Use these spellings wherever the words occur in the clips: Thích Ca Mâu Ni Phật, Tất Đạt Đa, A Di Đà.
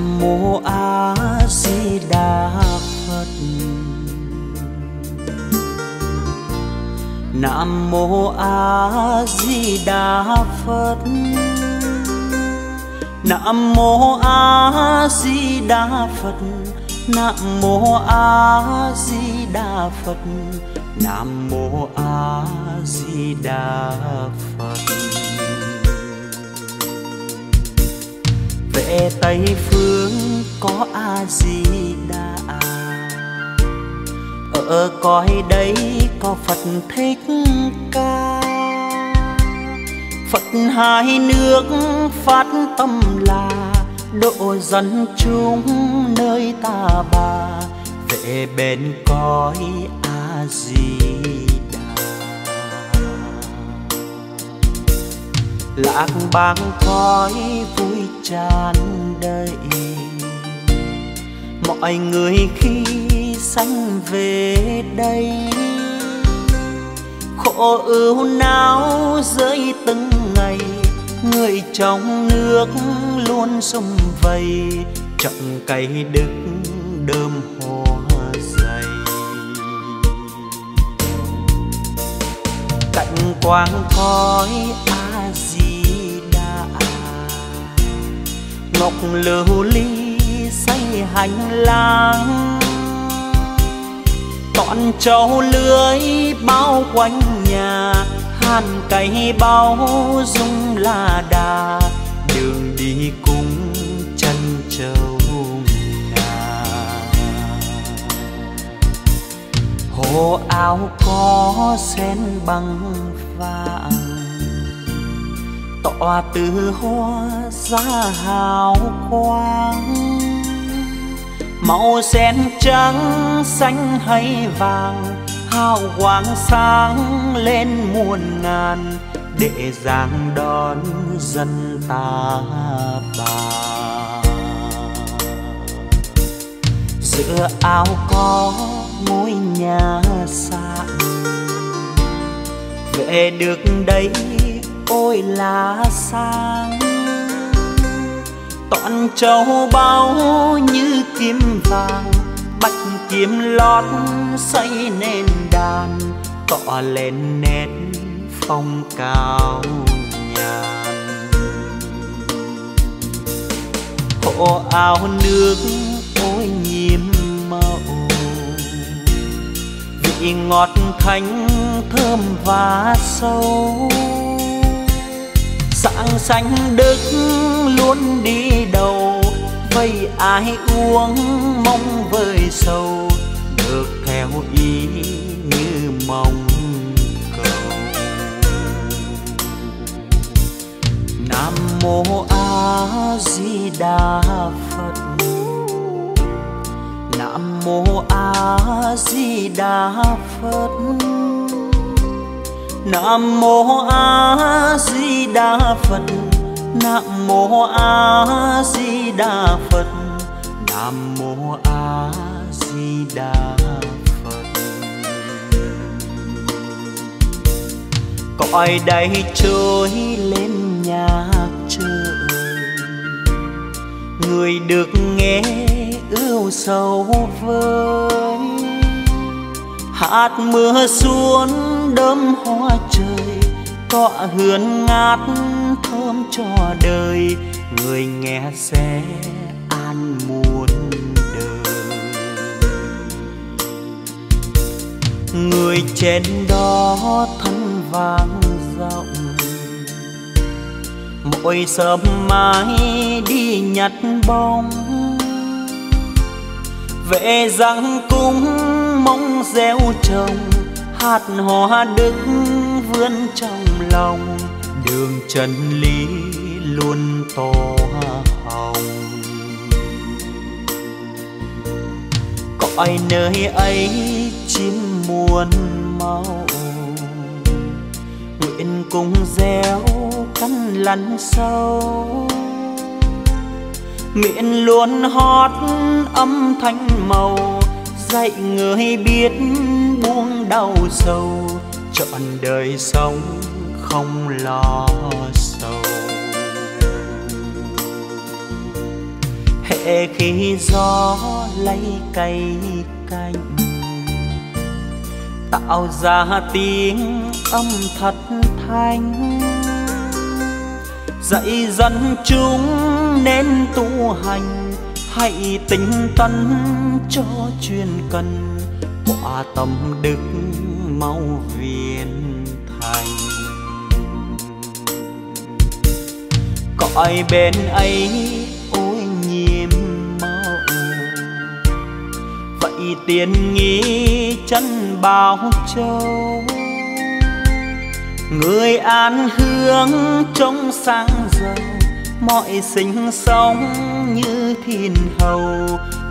Mô A Di Đà Phật. Nam Mô A Di Đà Phật. Nam Mô A Di Đà Phật. Nam Mô A Di Đà Phật. Nam Mô A Di Đà Phật. Về Tây phương có A Di Đà, ở cõi đây có Phật Thích Ca. Phật hai nước phát tâm là độ dân chúng nơi ta bà. Về bên cõi A Di Đà, lạc bang cõi vui tràn đầy. Mọi người khi sanh về đây, khổ ưu não rơi từng ngày. Người trong nước luôn xung vầy, trọng cây đức đơm hoa dày. Cảnh quang khói A Di Đà, ngọc lưu ly xây hành lang. Toàn trầu lưới bao quanh nhà, hàn cây bao dung là đà. Đường đi cùng chân trầu ngà, hồ áo có sen bằng vàng. Tọa từ hoa ra hào quang, màu sen trắng xanh hay vàng. Hào quang sáng lên muôn ngàn, để giáng đón dân ta bà. Giữa ao có ngôi nhà sạn, về được đây ôi là sang. Toàn châu bao như kim vàng, bạch kiếm lót xây nên đàn. Tỏ lên nét phong cao nhàn, hộ áo nước ôi nhiệm màu. Vị ngọt thánh thơm và sâu, sáng sánh đức luôn đi đầu. Vậy ai uống mong vơi sầu, được theo ý như mong cầu. Nam Mô A Di Đà Phật. Nam Mô A Di Đà Phật. Nam Mô A Di Đà Phật. Nam Mô A Di Đà Phật. Nam Mô A Di Đà Phật. Cõi đây trôi lên nhạc trời, người được nghe ưu sầu vơi. Hát mưa xuống đơm hoa trời, cọ hương ngát thơm cho đời. Người nghe sẽ an muôn đời, người trên đó thân vang rộng. Mỗi sớm mai đi nhặt bông, về rằng cung mong gieo trồng. Hạt hoa đức vươn trong lòng, đường chân lý luôn tô hồng. Cõi nơi ấy chim muôn màu, nguyện cùng gieo căn lằn sâu. Miệng luôn hót âm thanh màu, dạy người biết buông đau sầu. Chọn đời sống không lo sầu, lệ khi gió lấy cây cành, tạo ra tiếng âm thật thanh, dạy dân chúng nên tu hành, hãy tinh tấn cho chuyên cần, quả tâm đức mau viên thành. Cõi bên ấy ô nhiễm màu, vậy tiền nghĩ chân bao châu, người an hướng trong sáng giàu, mọi sinh sống như thiên hầu,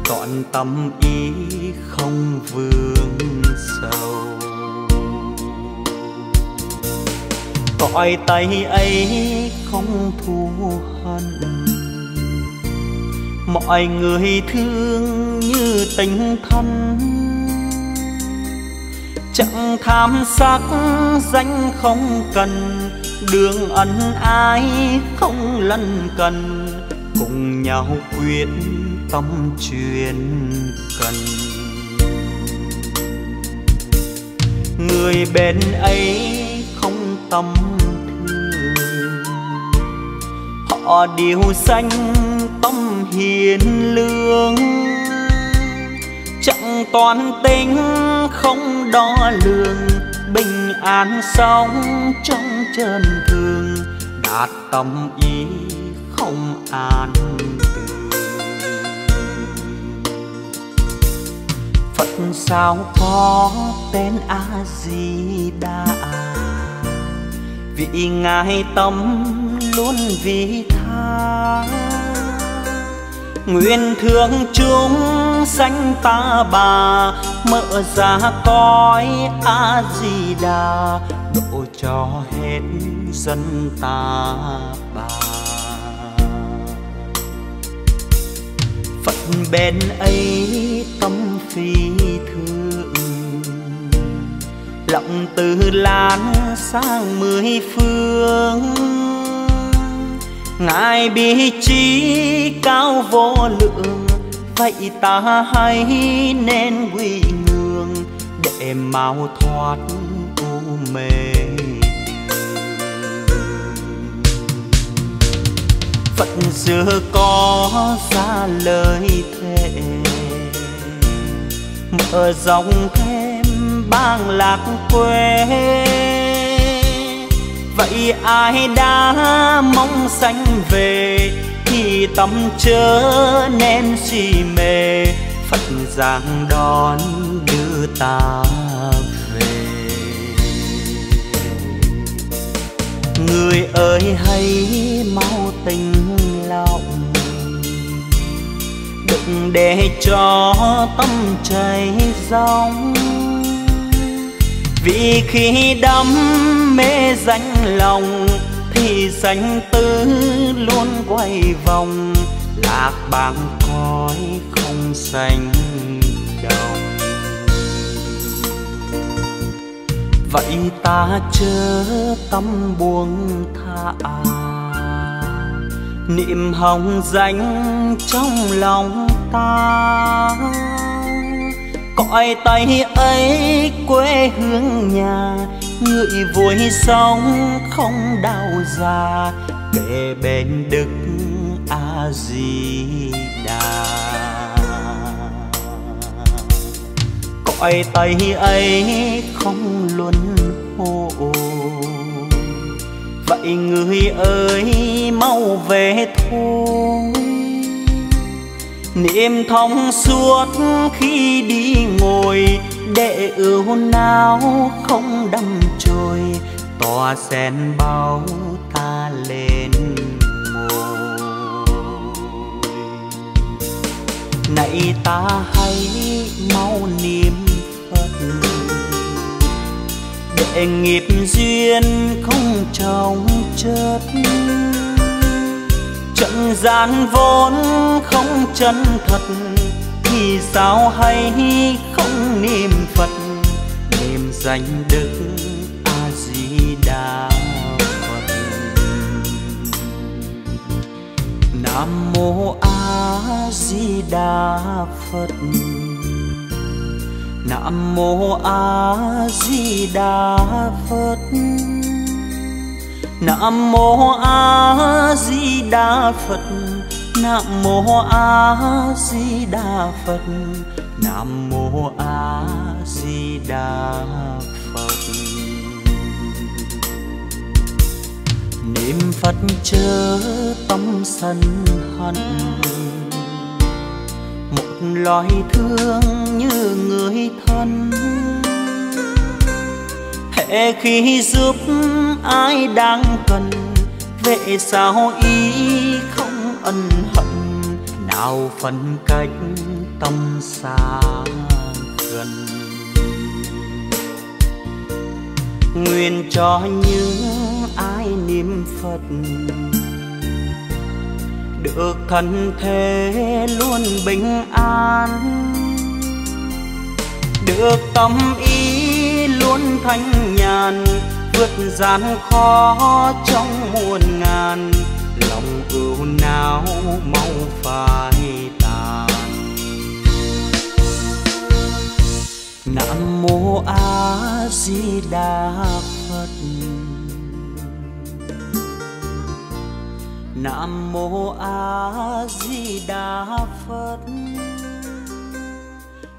trọn tâm ý không vương sầu. Cõi Tây ấy không thù hận, mọi người thương như tình thân, chẳng tham sắc danh không cần, đường ân ái không lân cần, cùng nhau quyết tâm chuyên cần. Người bên ấy không tâm thương, họ điều sanh tâm hiền lương, chẳng toan tính không đo lường, bình an sống trong trần thương, đạt tâm ý không an tường. Phật sao có tên A Di Đà, vì ngài tâm luôn vị tha, nguyện thương chúng sanh ta bà, mở ra cõi A Di Đà, độ cho hết dân ta bà. Phật bên ấy tâm phi thương, lòng từ lan sang mười phương, ngài bi trí cao vô lượng, vậy ta hãy nên quy ngưỡng, để mau thoát u mê. Phật xưa có ra lời thề, mở rộng thêm bang lạc quê, vậy ai đã mong sanh về, thì tâm chớ nên si mê, Phật giảng đón đưa ta về. Người ơi hãy mau tỉnh lòng, đừng để cho tâm chảy rong, vì khi đắm mê danh lòng, thì sanh tử luôn quay vòng, lạc bàng cõi không sanh đồng. Vậy ta chớ tâm buông thả, niệm hồng danh trong lòng ta, cõi Tây ấy quê hương nhà, người vui sống không đau già, kề bên Đức A Di Đà. Cõi Tây ấy không luân hồ, vậy người ơi mau về thôi, niệm thông suốt khi đi ngồi, để ưu não không đâm trôi, tòa sen bao ta lên ngồi. Nãy ta hãy mau niệm Phật, để nghiệp duyên không chồng chớp, trần gian vốn không chân thật, thì sao hay không niệm Phật, niệm danh Đức A Di Đà Phật. Nam mô A A Di Đà Phật. Nam mô A Di Đà Phật. Nam mô A Di Đà Phật. Nam mô A Di Đà Phật. Nam mô A Di Đà Phật. Niệm Phật chớ tâm sân hận, một loài thương như người thân. Hễ khi giúp ai đang cần, vậy sao ý không ân hận? Nào phân cách tâm xa gần, nguyện cho những ai niệm Phật được thân thế luôn bình an, được tâm ý luôn thanh nhàn, vượt gian khó trong muôn ngàn, lòng ưu não mau phai tàn. Nam mô A Di Đà Phật. Nam mô A Di Đà Phật.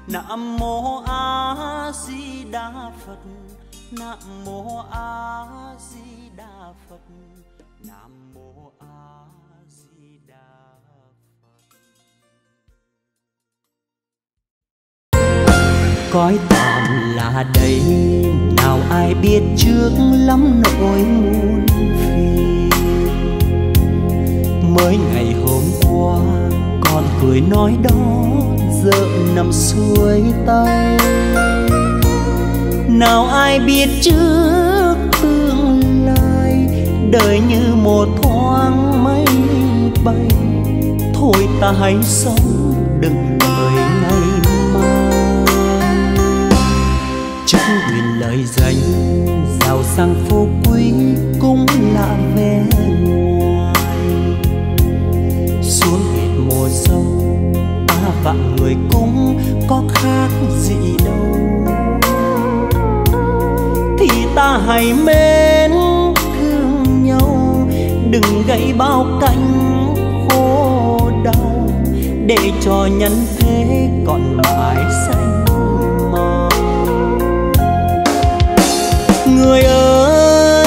Nam mô A Di Đà Phật. Nam mô A Di Đà Phật. Nam mô A Di Đà Phật. Cõi tạm là đây, nào ai biết trước lắm nỗi muôn phiền. Mới ngày hôm qua còn cười nói đó, giờ nằm xuôi tay. Nào ai biết trước tương lai, đời như một thoáng mây bay. Thôi ta hãy sống, đừng đợi ngày mai. Chúc nguyện lời danh giàu sang phú quý cũng là vé xuống nghẹt mùa sâu. Ta vạn người cũng có khác gì đâu, thì ta hãy mến thương nhau, đừng gây bao cánh khổ đau, để cho nhân thế còn mãi xanh màu. Người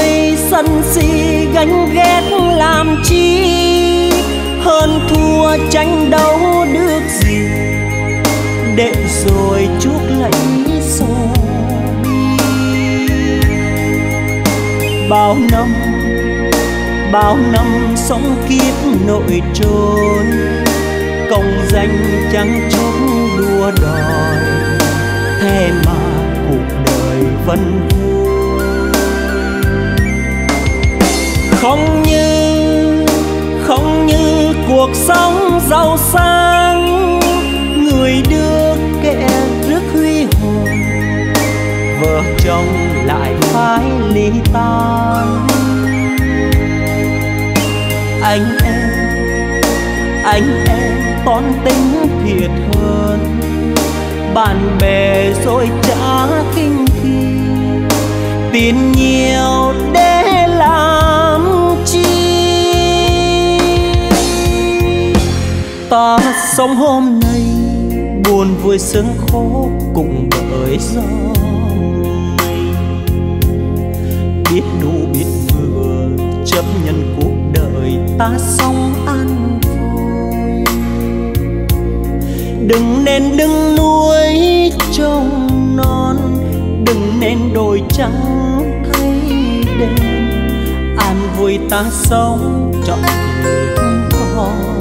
ơi, sân si ganh ghét làm chi, hơn thua tranh đấu được gì, để rồi chuốc lấy sầu bi. Bao năm sống kiếp nội trốn, công danh chẳng chốn đua đòi, thế mà cuộc đời vẫn vui. Không như cuộc sống giàu sang, người đưa kẻ rước huy hoàng, vợ chồng lại phải ly tan. Anh em toan tính thiệt hơn, bạn bè rồi trả kinh khi tin nhiều để làm chi. Ta sống hôm nay buồn vui sướng khổ cùng bởi gió mây, biết đủ biết vừa chấp nhận cuộc đời, ta sống an vui. Đừng nên đứng nuôi trông non, đừng nên đổi trắng thay đen, an vui ta sống trọn đời con.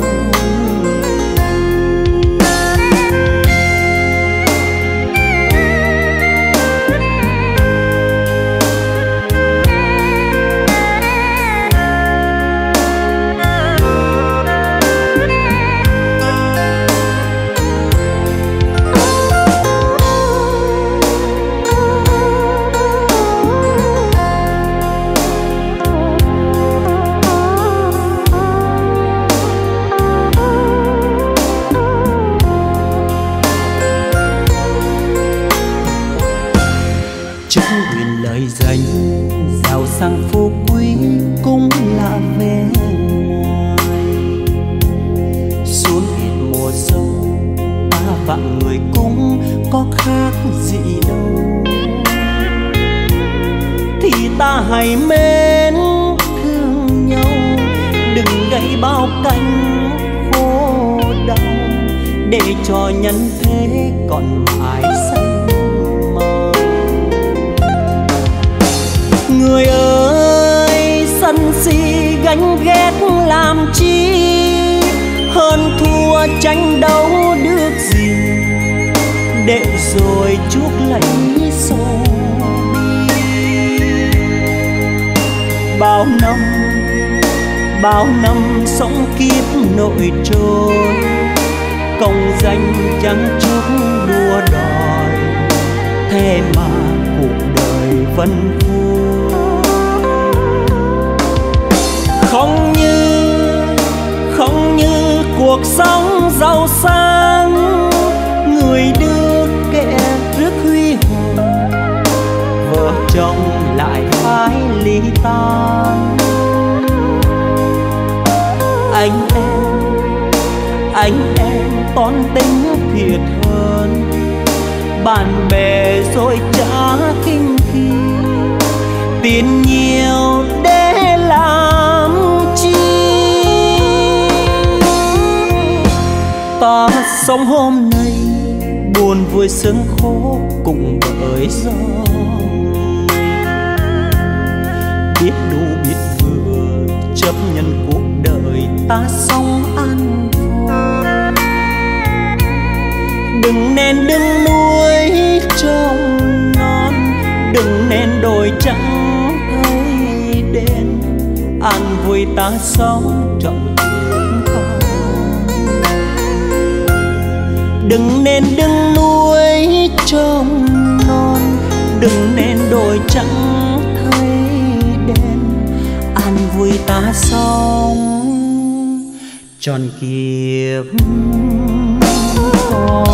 nguyện lời danh giàu sang phú quý cũng là về ngoài. Xuống biển mùa dâu ba vạn người cũng có khác gì đâu, thì ta hãy mến thương nhau, đừng gây bao cánh khổ đau, để cho nhân thế còn mãi xanh màu. Người ơi, sân si gánh ghét làm chi, hơn thua tranh đấu được gì, để rồi chuốc lấy sầu. Bao năm sống kiếp nội trôi, công danh chẳng chút đua đòi, thế mà cuộc đời vẫn vui. Không như cuộc sống giàu sang, người đưa kẻ rước huy hồn, vợ chồng lại phải ly tan. Anh em toan tính thiệt hơn, bạn bè rồi trả khinh khi, tiền nhiều để làm chi. Ta sống hôm nay buồn vui sướng khổ cùng bởi gió, biết đủ biết vừa chấp nhận cuộc đời ta sống an vui. Đừng nên đứng nuôi trông non, đừng nên đổi trắng thay đen, an vui ta sống trọng tiếng con. Đừng nên đứng nuôi trông non, đừng nên đổi trắng vui ta sống tròn kiếp con.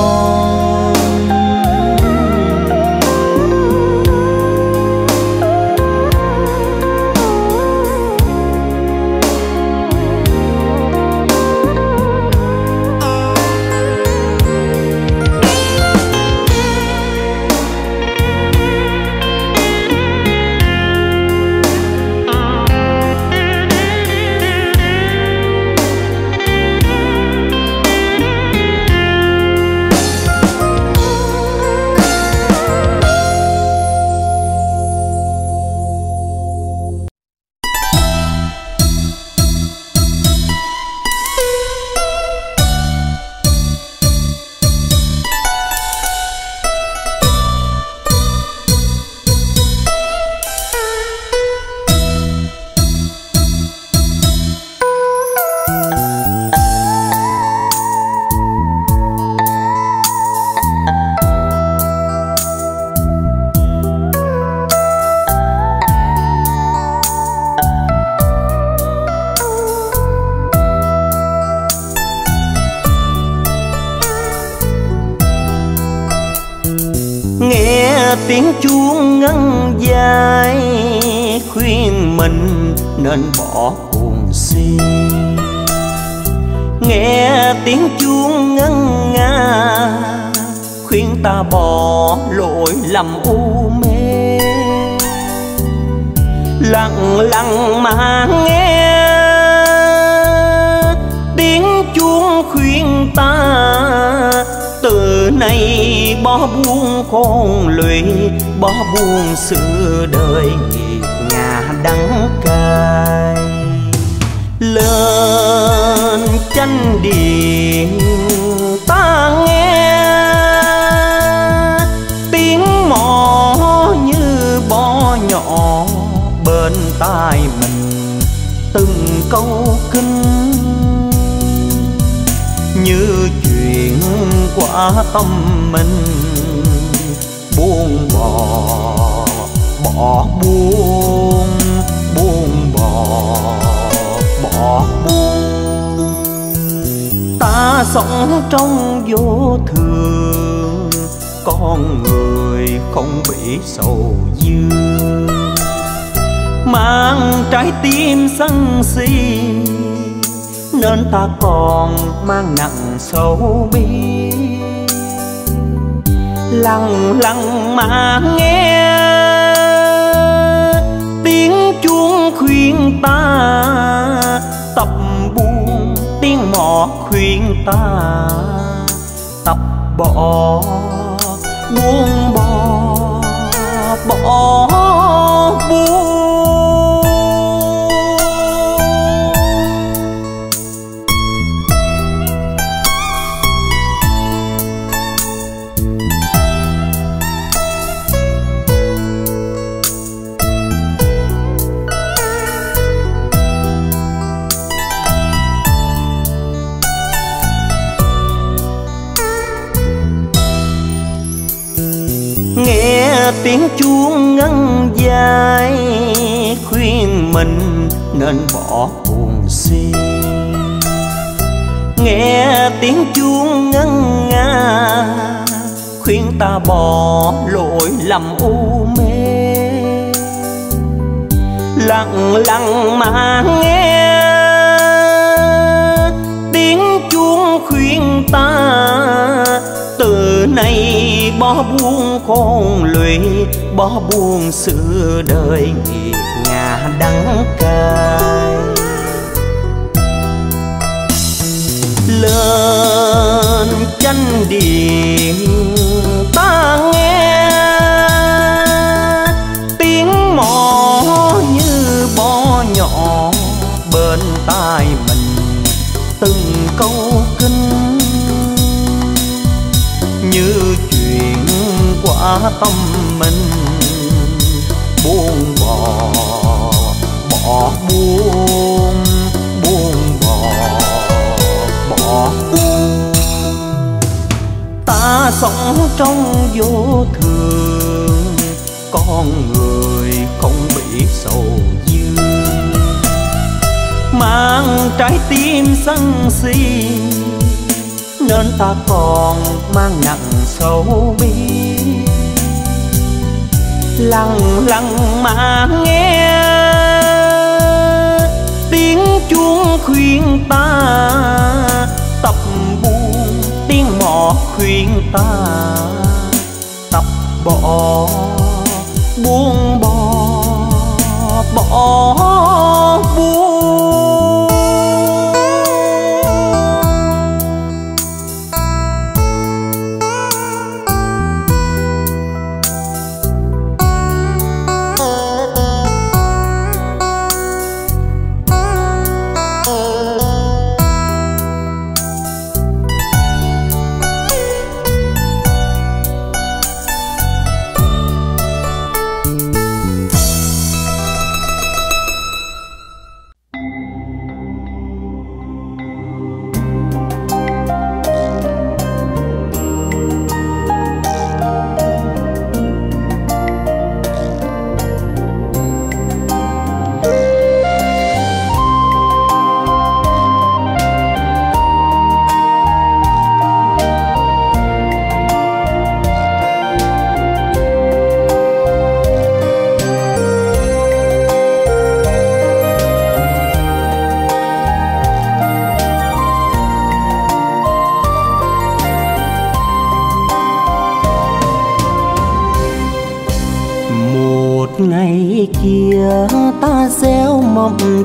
Tiếng chuông ngân dài khuyên mình nên bỏ cuồng si, nghe tiếng chuông ngân nga khuyên ta bỏ lỗi lầm u mê. Lặng lặng mà nghe tiếng chuông khuyên ta từ nay bỏ buông khôn lụy, bỏ buông sự đời nghiệt ngã đắng cay. Lên chánh điện ta nghe tiếng mõ như bó nhỏ, bên tai mình từng câu kinh như chuyện quả tâm mình buông bỏ buông, buông bỏ buông. Ta sống trong vô thường, con người đời không bị sầu dương, mang trái tim sân si nên ta còn mang nặng sầu bi. Lặng lặng mà nghe tiếng chuông khuyên ta, tập buông tiếng mõ khuyên ta tập bỏ, buông bỏ buông. Tiếng chuông ngân dài khuyên mình nên bỏ buồn si, nghe tiếng chuông ngân nga khuyên ta bỏ lỗi lầm u mê. Lặng lặng mà nghe tiếng chuông khuyên ta, từ nay bỏ buông khôn lụy, bỏ buông sự đời nghiệt ngã đắng cay. Lên chánh điện ta nghe tiếng mõ như bó nhỏ bên tai mình từng câu kinh, như chuyện quả tâm mình buông bỏ buông, buông bỏ buông. Ta sống trong vô thường, con người không bị sầu dương, mang trái tim sân si nên ta còn mang nặng sầu bi. Lặng lặng mà nghe tiếng chuông khuyên ta, tập buông tiếng mõ khuyên ta tập bỏ, buông bỏ buông.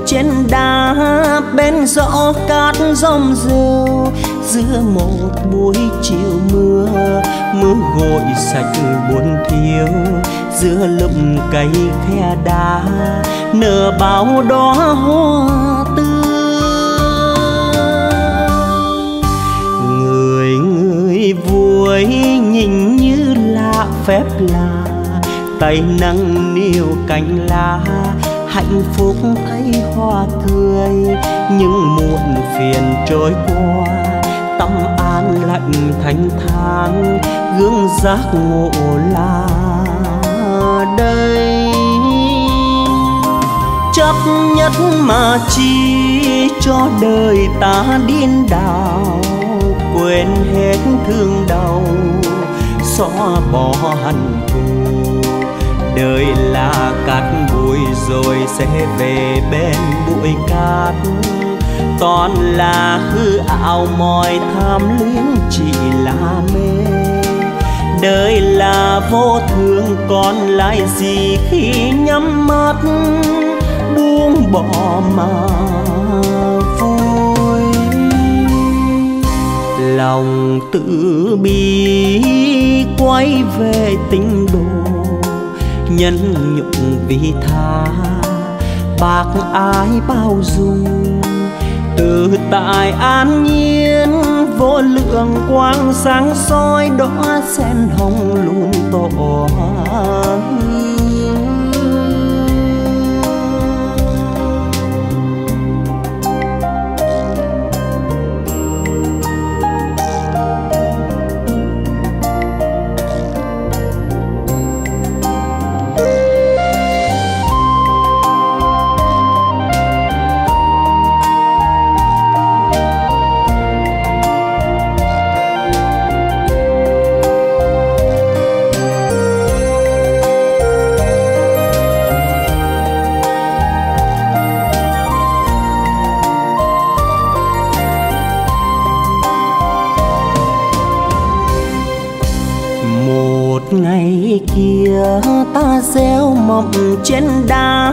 Trên đá bên gió cát rong rêu, giữa một buổi chiều mưa, mưa gội sạch buồn thiếu. Giữa lùm cây khe đá nở bao đóa hoa tươi. Người người vui nhìn như lạ phép lạ, tay nâng niu cành lá. Hạnh phúc thấy hoa cười, nhưng muộn phiền trôi qua, tâm an lạnh thanh thang, gương giác ngộ là đây. Chấp nhất mà chi cho đời ta điên đảo, quên hết thương đau, xóa bỏ hằn thù. Đời là cát bụi rồi sẽ về bên bụi cát, toàn là hư ảo mỏi tham liếng chỉ là mê. Đời là vô thường còn lại gì khi nhắm mắt buông bỏ mà vui. Lòng tự bi quay về tín đồ, nhân nhục vị tha bác ái bao dung. Tự tại an nhiên vô lượng quang sáng soi đóa sen hồng luôn tỏ. Ta gieo mầm trên đá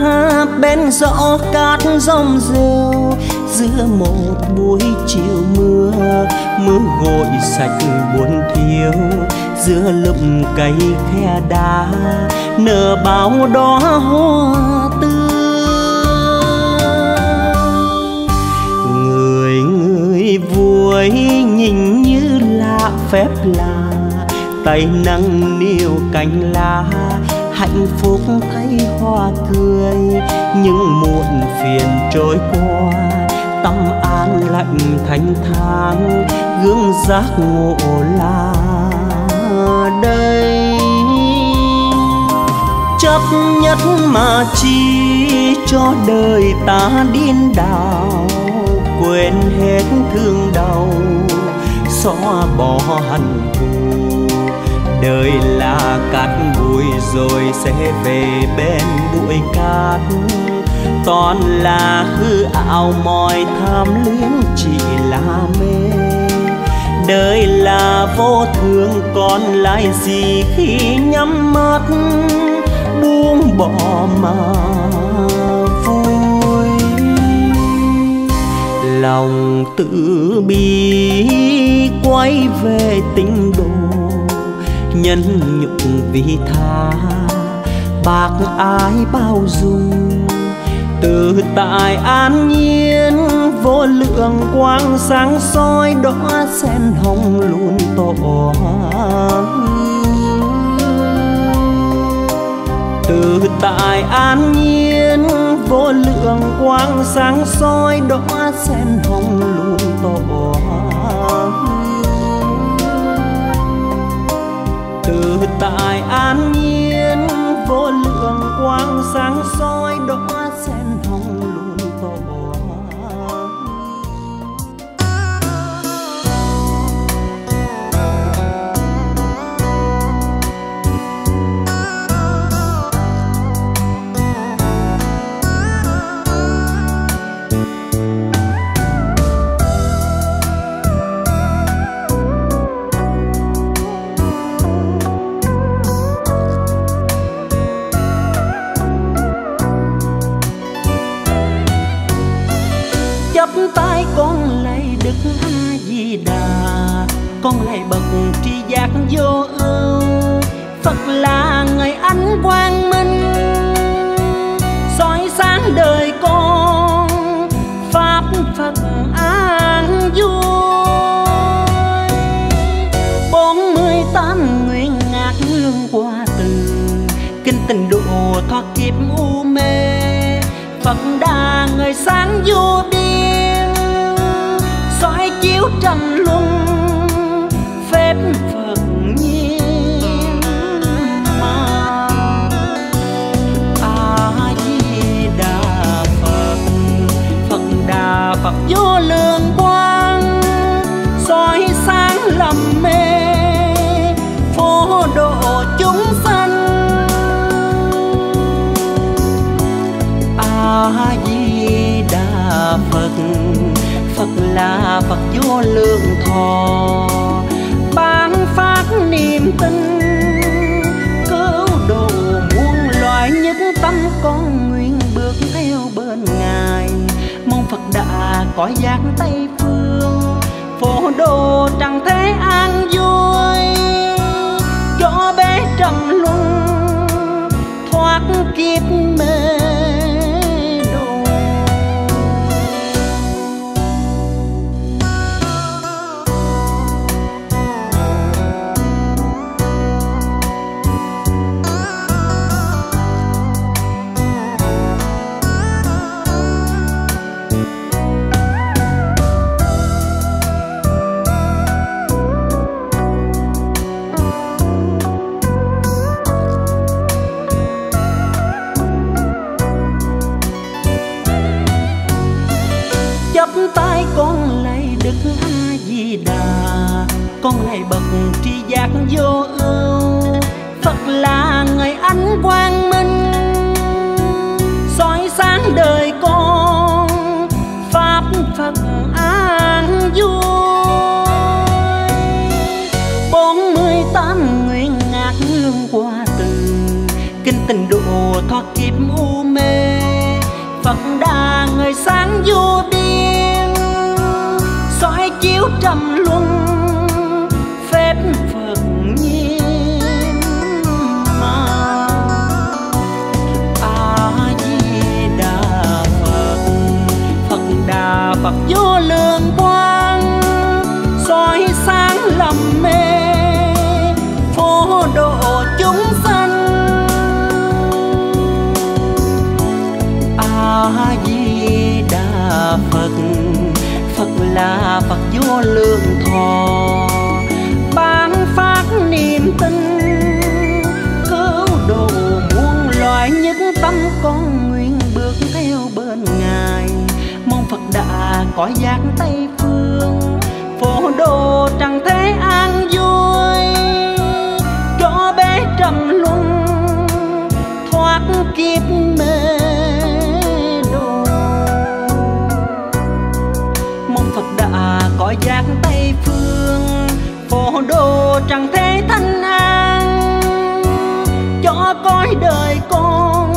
bên gió cát rong rêu, giữa một buổi chiều mưa mưa gội sạch buồn thiếu. Giữa lớp cây khe đá nở bao đóa hoa tươi. Người người vui nhìn như là phép lạ, tay nâng niu cành lá hạnh phúc thấy hoa cười. Nhưng muộn phiền trôi qua, tâm an lạnh thanh thang, gương giác ngộ là đây. Chấp nhất mà chi cho đời ta điên đảo, quên hết thương đau xóa bỏ hằn thù. Đời là cát bụi rồi sẽ về bên bụi cát, toàn là hư ảo mỏi tham liếng chỉ là mê. Đời là vô thường còn lại gì khi nhắm mắt buông bỏ mà vui. Lòng tự bi quay về tín đồ, nhân nhục vị tha bác ái bao dung. Tự tại an nhiên vô lượng quang sáng soi đóa sen hồng luôn tỏ. Tự tại an nhiên vô lượng quang sáng soi đóa sen hồng luôn tỏ. Tự tại an nhiên vô lượng quang sáng soi đóa sen hồng luôn tỏ. Con lại bậc tri giác vô ưu, Phật là người ánh quang minh soi sáng đời con. Pháp Phật an vui 48 nguyện ngạc lương qua từ, kinh tình độ thoát kiếp u mê. Phật đà người sáng vô biên soi chiếu trầm luân. Phật nhiên mà A Di Đà Phật, Phật Đà Phật vô lượng quang soi sáng lầm mê phổ độ chúng sanh. A Di Đà Phật, Phật là Phật vô lượng thọ, ban phát niềm tin cứu độ muôn loài, nhất tâm con nguyện bước theo bên Ngài. Mong Phật Đà cõi giác Tây Phương, phổ độ trần thế an vui, cho bé trầm luân thoát kiếp mê. Con này bậc tri giác vô ưu, Phật là người ánh quang minh, soi sáng đời con, pháp Phật an vui. 48 nguyện ngạc lương qua từ, kinh tình độ thoát kiếp u mê, Phật Đà người sáng vô biên, soi chiếu trầm luân. Phật vô lượng quang, soi sáng lầm mê, phổ độ chúng sanh. A Di Đà Phật, Phật là Phật vô lượng thọ, ban phát niềm tin cứu độ muôn loài, nhất tâm con nguyện bước theo bên Ngài. Phật Đà cõi giác Tây Phương, phổ độ trần thế an vui, cho bé trầm luân thoát kiếp mê đồ. Mong Phật Đà cõi giác Tây Phương, phổ độ trần thế thanh an, cho cõi đời con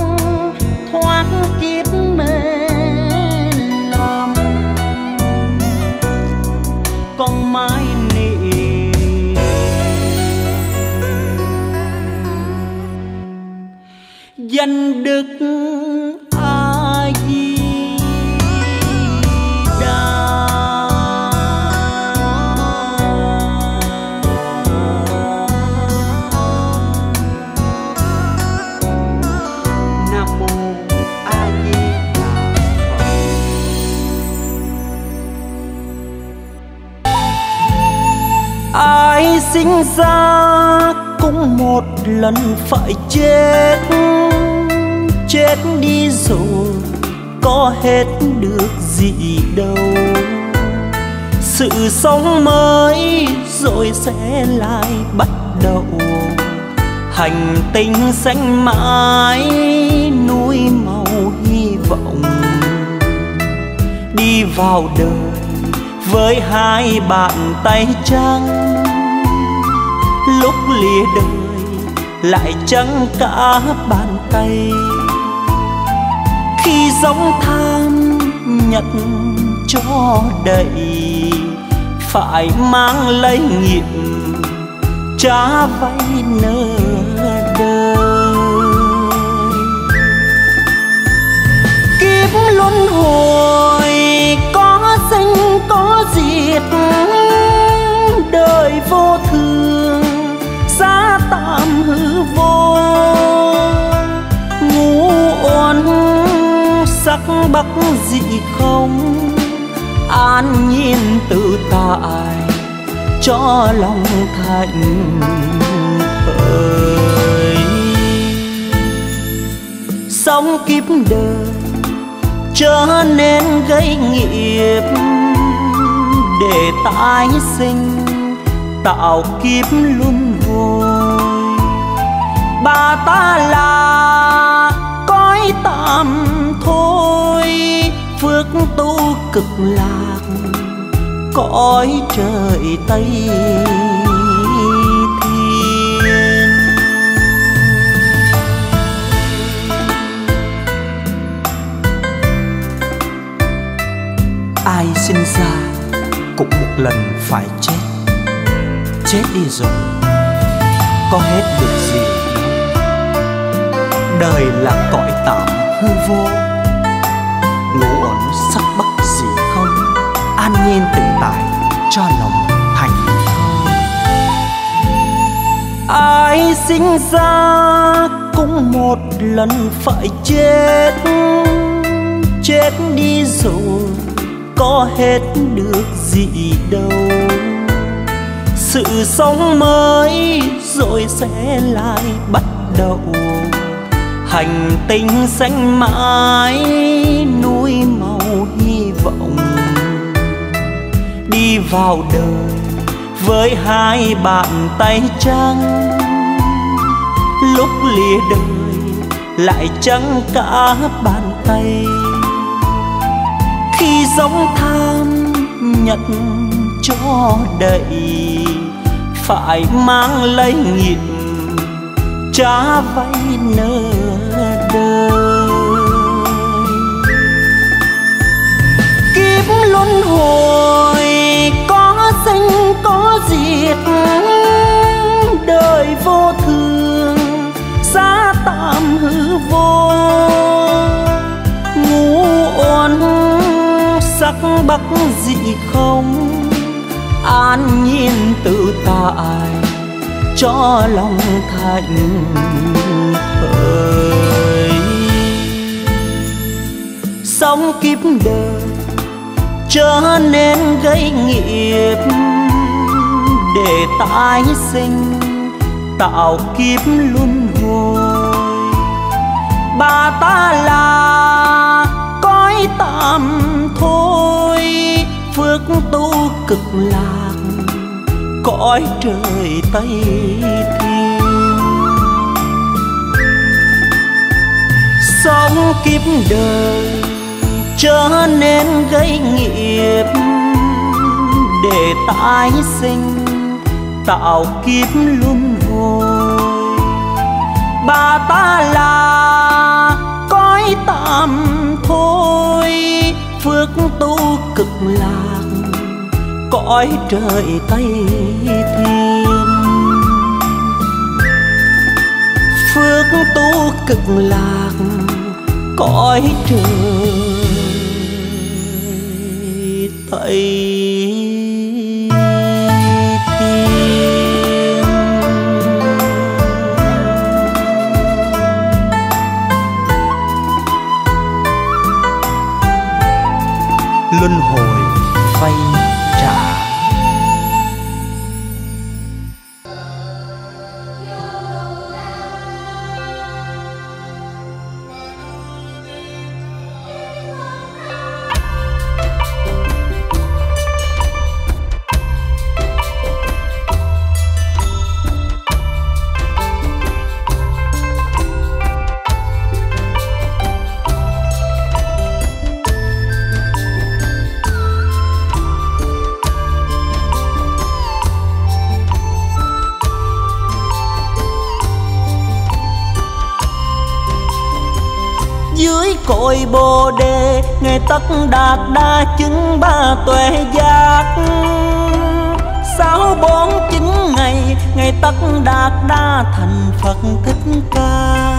thoát kiếp mê. Con mãi niệm danh đức A Di Đà. Nam mô A Di Đà. Ai sinh ra cũng một lần phải chết, chết đi rồi có hết được gì đâu. Sự sống mới rồi sẽ lại bắt đầu, hành tinh xanh mãi núi màu hy vọng. Đi vào đời với hai bàn tay trắng, lúc lìa đời lại trắng cả bàn tay. Khi giống than nhận cho đầy, phải mang lấy nghiệp trả vay nợ đời. Kiếp luân hồi có sinh có diệt, đời vô thường giá tạm hư vô. Ngũ uẩn sắc bắc dị không, an nhiên tự tại cho lòng thành ơi. Sống kiếp đời chớ nên gây nghiệp, để tái sinh tạo kiếp luân hồi. tu cực lạc cõi trời Tây Thiên. Ai sinh ra cũng một lần phải chết, chết đi rồi có hết được gì. Đời là cõi tạm hư vô, ngủ ổn sắc bắc gì không, an nhiên tự tại cho lòng thành thơi. Ai sinh ra cũng một lần phải chết, chết đi rồi có hết được gì đâu. Sự sống mới rồi sẽ lại bắt đầu, hành tinh xanh mãi núi màu hy vọng. Đi vào đời với hai bàn tay trắng, lúc lìa đời lại trắng cả bàn tay. Khi sống tham nhận cho đầy, phải mang lấy nghiệp trả vay nợ đời. Kiếp luân hồi có sinh có diệt, đời vô thường giá tạm hư vô. Ngũ uẩn sắc bắc dị không, an nhiên tự tại cho lòng thành thơi. Sống kiếp đời chớ nên gây nghiệp, để tái sinh tạo kiếp luân hồi. Bà ta là cõi tạm thôi, phước tu cực lạc cõi trời Tây Thiên. Sống kiếp đời chớ nên gây nghiệp, để tái sinh tạo kiếp luân hồi. Bà ta là cõi tạm thôi, phước tu cực lạc cõi trời Tây Thiên. Phước tu cực lạc cõi trời Tây. Luân hồi vay trả. Cội Bồ Đề ngài Tất Đạt Đa chứng ba tuệ giác. 649 ngày ngài Tất Đạt Đa thành Phật Thích Ca.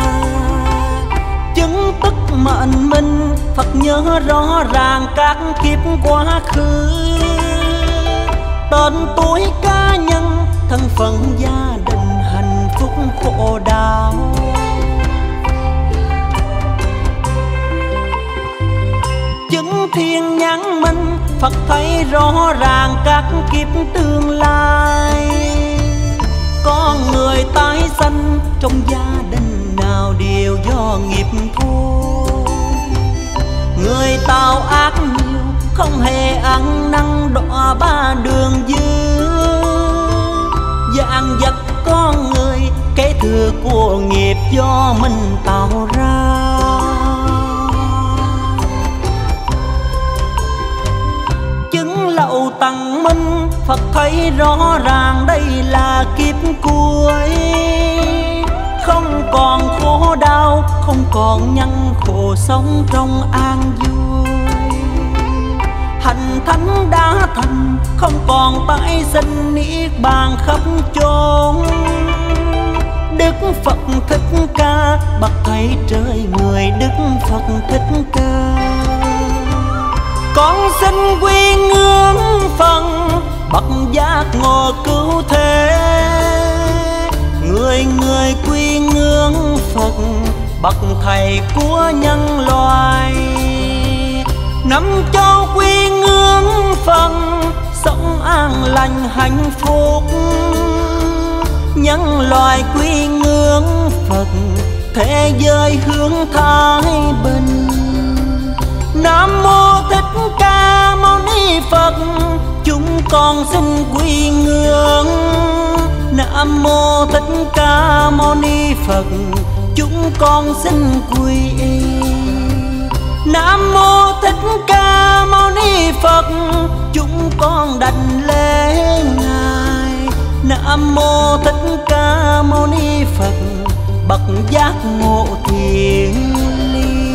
Chứng tức mạnh minh Phật nhớ rõ ràng các kiếp quá khứ. Tên tuổi cá nhân thân phận gia đình hạnh phúc khổ đau. Chứng thiên nhãn minh Phật thấy rõ ràng các kiếp tương lai. Có người tái sanh trong gia đình nào đều do nghiệp thôi. Người tạo ác nhiều không hề ăn năn đọa ba đường dư. Dạng vật con người kế thừa của nghiệp do mình tạo ra. Phật thấy rõ ràng đây là kiếp cuối, không còn khổ đau, không còn nhân khổ, sống trong an vui. Hành thánh đã thành, không còn tái sinh, niết bàn khắp chốn. Đức Phật Thích Ca, bậc thầy trời người Đức Phật Thích Ca. Con xin quy ngưỡng phần bậc giác ngộ cứu thế, người người quy ngưỡng Phật, bậc thầy của nhân loài. Năm châu quy ngưỡng Phật, sống an lành hạnh phúc. Nhân loài quy ngưỡng Phật, thế giới hướng thái bình. Nam mô Thích Ca Mâu Ni Phật, chúng con xin quy ngưỡng. Nam mô Thích Ca Mâu Ni Phật, chúng con xin quy y. Nam mô Thích Ca Mâu Ni Phật, chúng con đảnh lễ ngài. Nam mô Thích Ca Mâu Ni Phật, bậc giác ngộ thiền liên.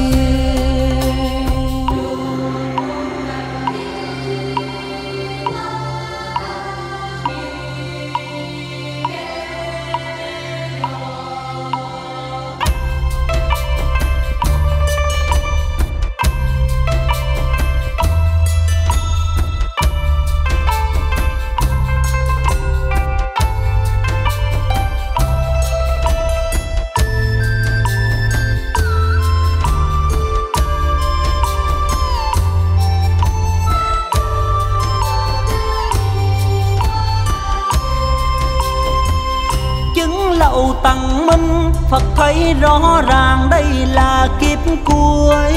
Tằng minh Phật thấy rõ ràng đây là kiếp cuối,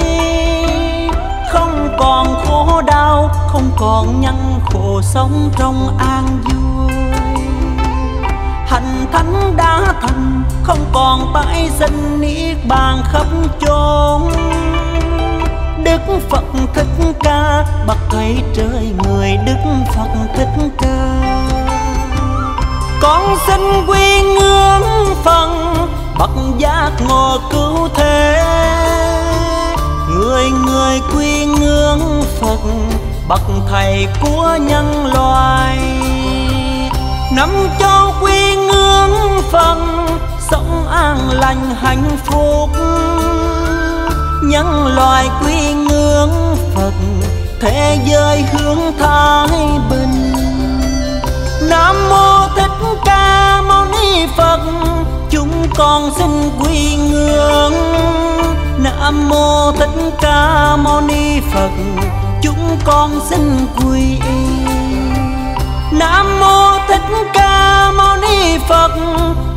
không còn khổ đau, không còn nhân khổ, sống trong an vui. Hành thánh đã thành, không còn tái sinh, niết bàn khắp chốn. Đức Phật Thích Ca, bậc thầy trời người Đức Phật Thích Ca. Con xin quy ngưỡng phần bậc giác ngộ cứu thế, người người quy ngưỡng Phật, bậc thầy của nhân loài. Năm châu quy ngưỡng Phật, sống an lành hạnh phúc. Nhân loài quy ngưỡng Phật, thế giới hướng thái bình. Nam mô Thích Ca Mâu Ni Phật, chúng con xin quy ngưỡng. Nam mô Thích Ca Mâu Ni Phật, chúng con xin quy y. Nam mô Thích Ca Mâu Ni Phật,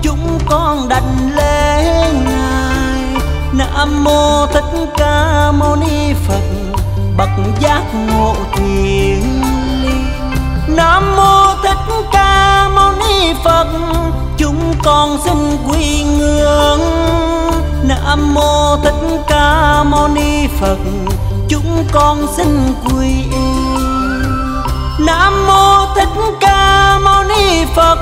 chúng con đảnh lễ ngài. Nam mô Thích Ca Mâu Ni Phật, bậc giác ngộ thiền liên. Nam mô Thích Ca Mâu Ni Phật, chúng con xin quy ngưỡng. Nam mô Thích Ca Mâu Ni Phật, chúng con xin quy y. Nam mô Thích Ca Mâu Ni Phật,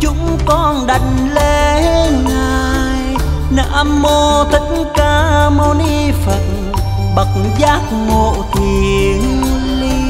chúng con đảnh lễ ngài. Nam mô Thích Ca Mâu Ni Phật, bậc giác ngộ thiền liên.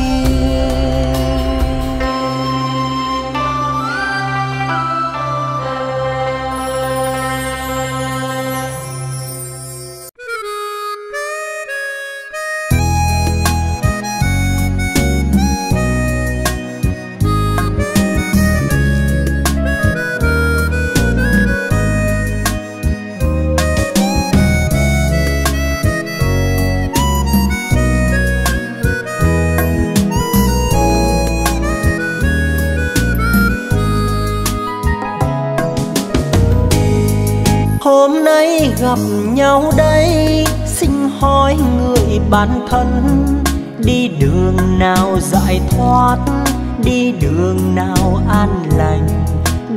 Hôm nay gặp nhau đây, xin hỏi người bạn thân, đi đường nào giải thoát, đi đường nào an lành,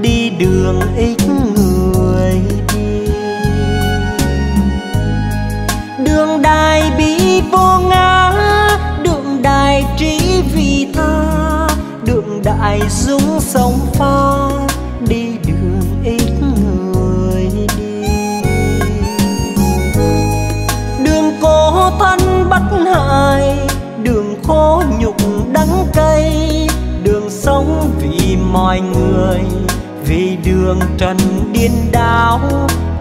đi đường ít người đi. Đường đại bi vô ngã, đường đại trí vị tha, đường đại lại dũng sông pha đi đường ít người đi. Đường cố thân bắt hại, đường khổ nhục đắng cay, đường sống vì mọi người, vì đường trần điên đảo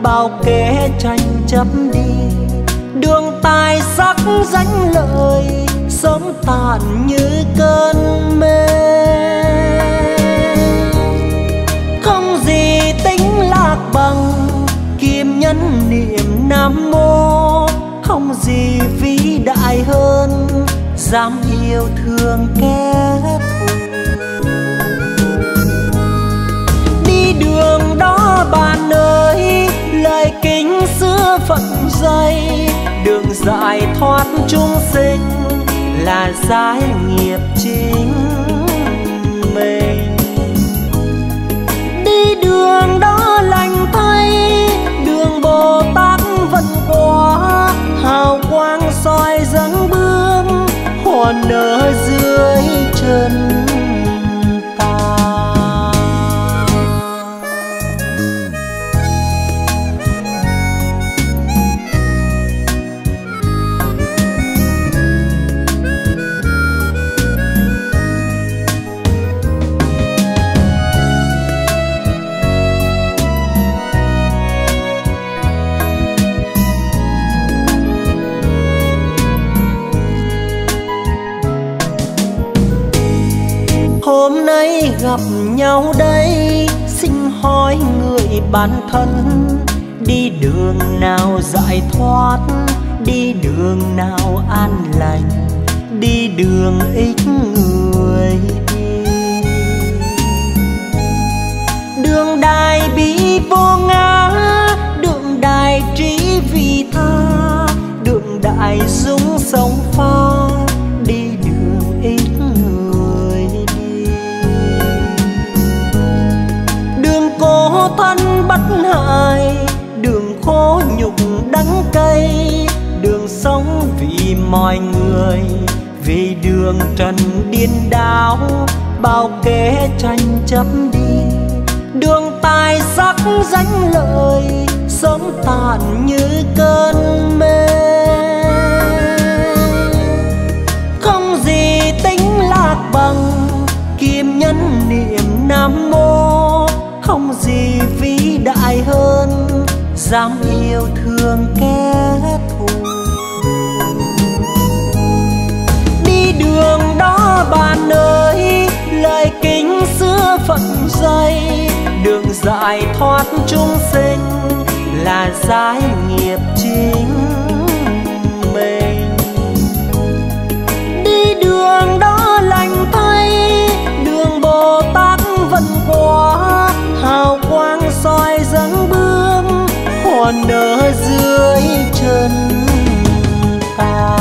bao kẻ tranh chấp đi. Đường tài sắc danh lợi sớm tàn như cơn mê, không gì tính lạc bằng kim nhân niệm Nam Mô. Không gì vĩ đại hơn dám yêu thương kẻ thù. Đi đường đó bạn ơi, lời kính xưa Phật dạy, đường giải thoát chúng sinh là giải nghiệp chính mình. Đi đường đó lành thay, đường Bồ Tát vẫn quá hào quang soi dáng bướm hoa nở dưới chân. Hôm nay gặp nhau đây, xin hỏi người bạn thân, đi đường nào giải thoát, đi đường nào an lành, đi đường ít người đi. Đường đại bi vô ngã, đường đại trí vị tha, đường đại dũng sông pha đi đường ít. Khổ thân bắt hại, đường khổ nhục đắng cay, đường sống vì mọi người, vì đường trần điên đảo bao kẻ tranh chấp đi. Đường tài sắc danh lợi sớm tàn như cơn mê, không gì tính lạc bằng kim nhân niệm Nam Mô. Không gì vĩ đại hơn dám yêu thương kẻ thù. Đi đường đó bạn ơi, lời kính xưa Phật dạy, đường giải thoát chúng sinh là giải nghiệp chính mình. Đi đường đó lành thay, đường Bồ Tát vẫn quá hào quang soi dáng bướm hoa nở dưới chân ta.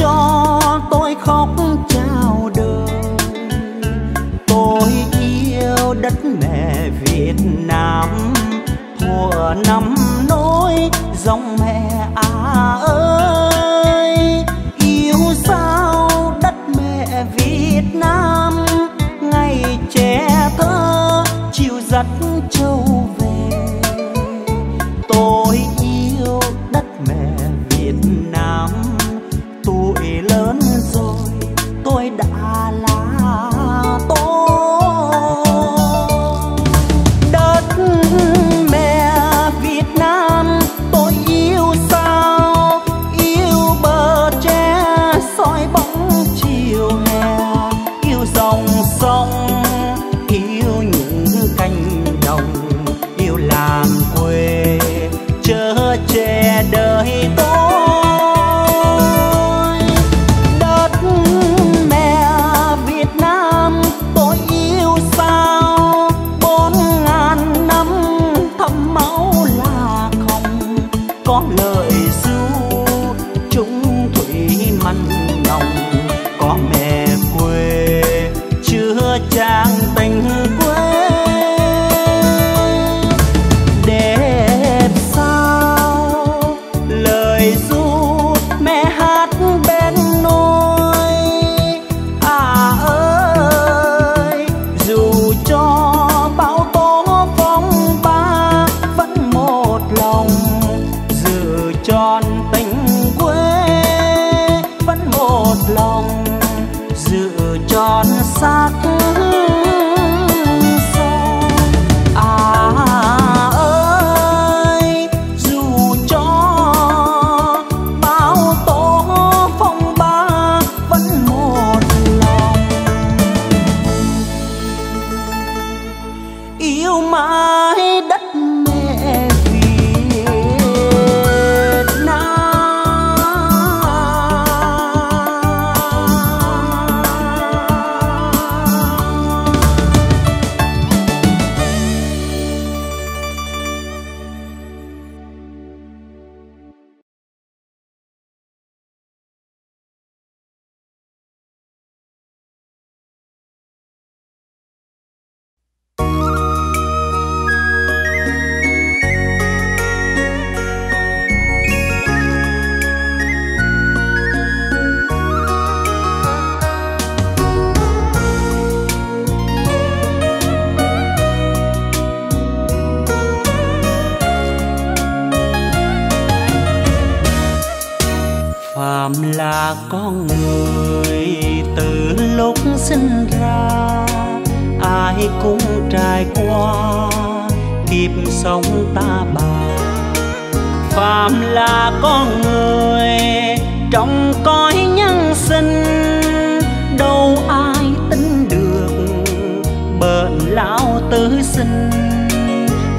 cho tôi khóc chào đời. Tôi yêu đất mẹ Việt Nam, thuở năm nỗi dòng mẹ à ơi. Yêu sao đất mẹ Việt Nam, ngày trẻ thơ chiều dắt châu về. Tôi yêu đất mẹ Việt Nam, tuổi lớn rồi tôi đã là tôi. Đất mẹ Việt Nam tôi yêu sao, yêu bờ tre soi bóng chiều hè, yêu dòng sông, yêu những cánh đồng, yêu làng quê chớ che đời tôi. Con người từ lúc sinh ra, ai cũng trải qua kiếp sống ta bà. Phàm là con người trong cõi nhân sinh, đâu ai tính được bệnh lão tử sinh.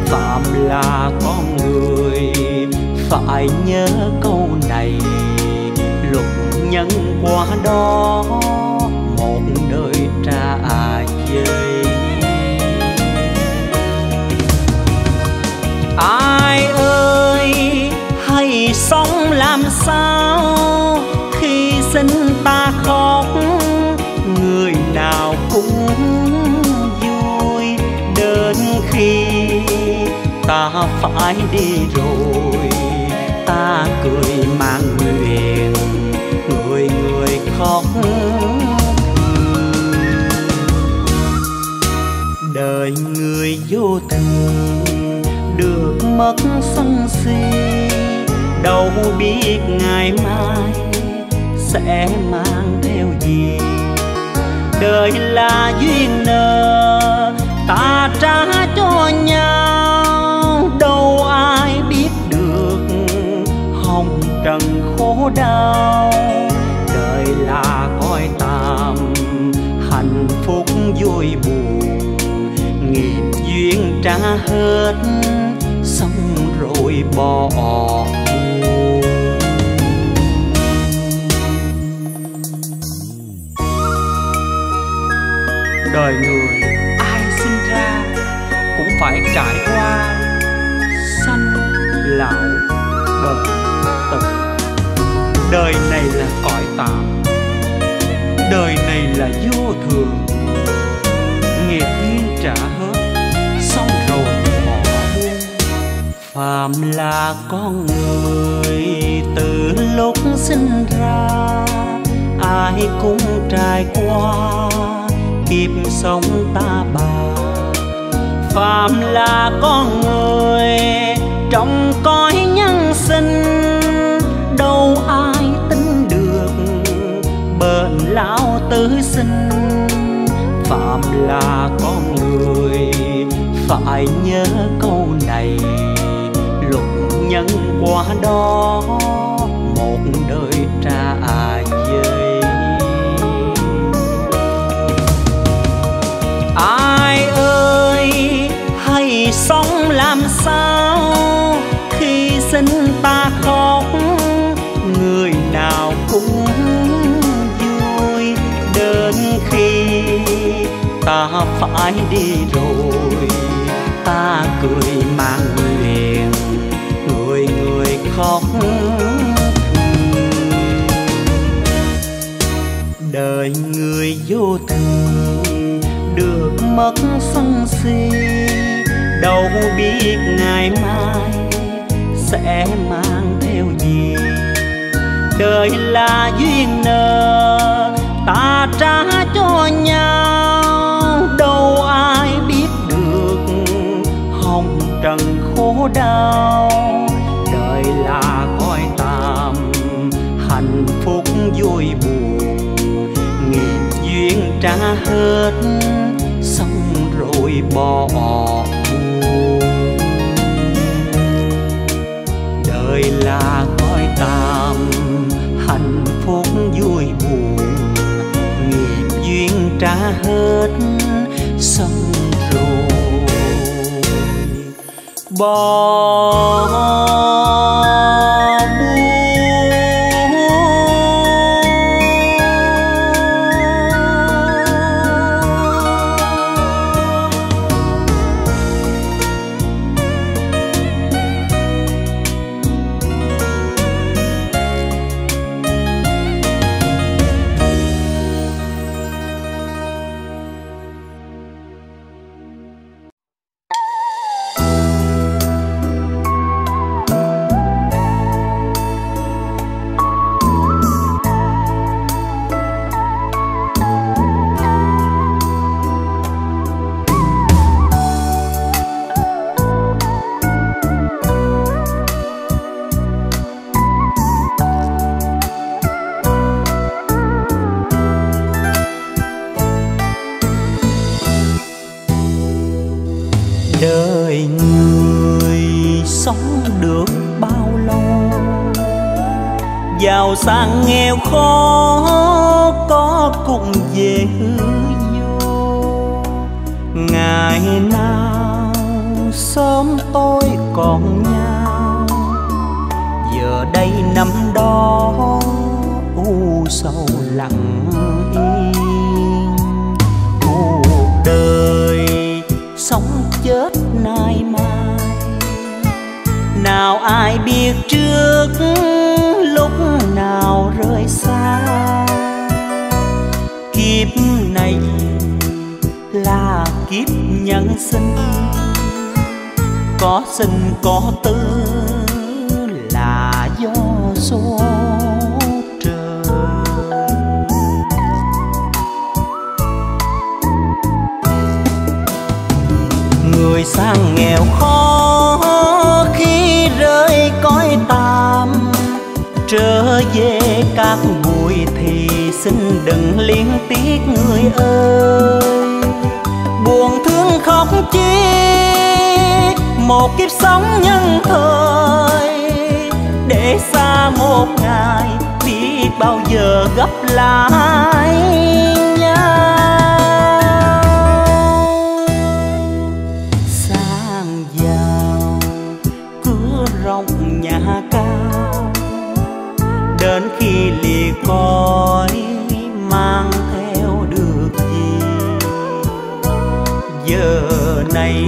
Phàm là con người phải nhớ câu này, nhân quả đó một đời trả về. Ai ơi hãy sống làm sao, khi sinh ta khóc người nào cũng vui. Đến khi ta phải đi rồi, ta cười mang nguyện người người khóc. Đời người vô thường, được mất sân si, đâu biết ngày mai sẽ mang theo gì. Đời là duyên nợ ta trả cho nhau, đâu ai biết được hồng trần khổ đau. Đời là cõi tạm, hạnh phúc vui buồn, nghiệp duyên trả hết, xong rồi bỏ. Đời người ai sinh ra cũng phải trải qua sanh lão bệnh tật. đời này là cõi tạm, đời này là vô thường, nghiệp duyên trả hết, xong rồi bỏ buông. Phàm là con người từ lúc sinh ra, ai cũng trải qua kiếp sống ta bà. Phàm là con người trong cõi nhân sinh, đâu ai tính được bệnh lão tử sinh. Phạm là con người phải nhớ câu này, luật nhân quả đó một đời trả dời. Ai ơi hãy sống làm sao, khi sinh ta khóc người nào cũng vui. Đến khi ta phải đi rồi, ta cười mang nguyện, người người khóc. Đời người vô thường, được mất sân si, đâu biết ngày mai sẽ mang theo gì. Đời là duyên nợ ta trả cho nhau, đâu ai biết được hồng trần khổ đau. Đời là cõi tạm, hạnh phúc vui buồn, nghiệp duyên trả hết, xong rồi bỏ buồn. Đời là cõi tạm, hạnh phúc vui buồn, nghiệp duyên trả hết, xong rồi bỏ. Sang nghèo khó có cùng về hứa vô, ngày nào sớm tối còn nhau. Giờ đây năm đó u sầu lặng yên, cuộc đời sống chết nay mai, nào ai biết trước lúc nào rơi xa. Kiếp này là kiếp nhân sinh, có sinh có tử là do số trời. Người sang nghèo khó khi rơi cõi tạm, trở về các bụi thì xin đừng liên tiếc người ơi. Buồn thương khóc chi, một kiếp sống nhân thời, để xa một ngày biết bao giờ gặp lại nhau. Sang giàu cửa rộng nhà cao, đến khi lìa cõi mang theo được gì. Giờ này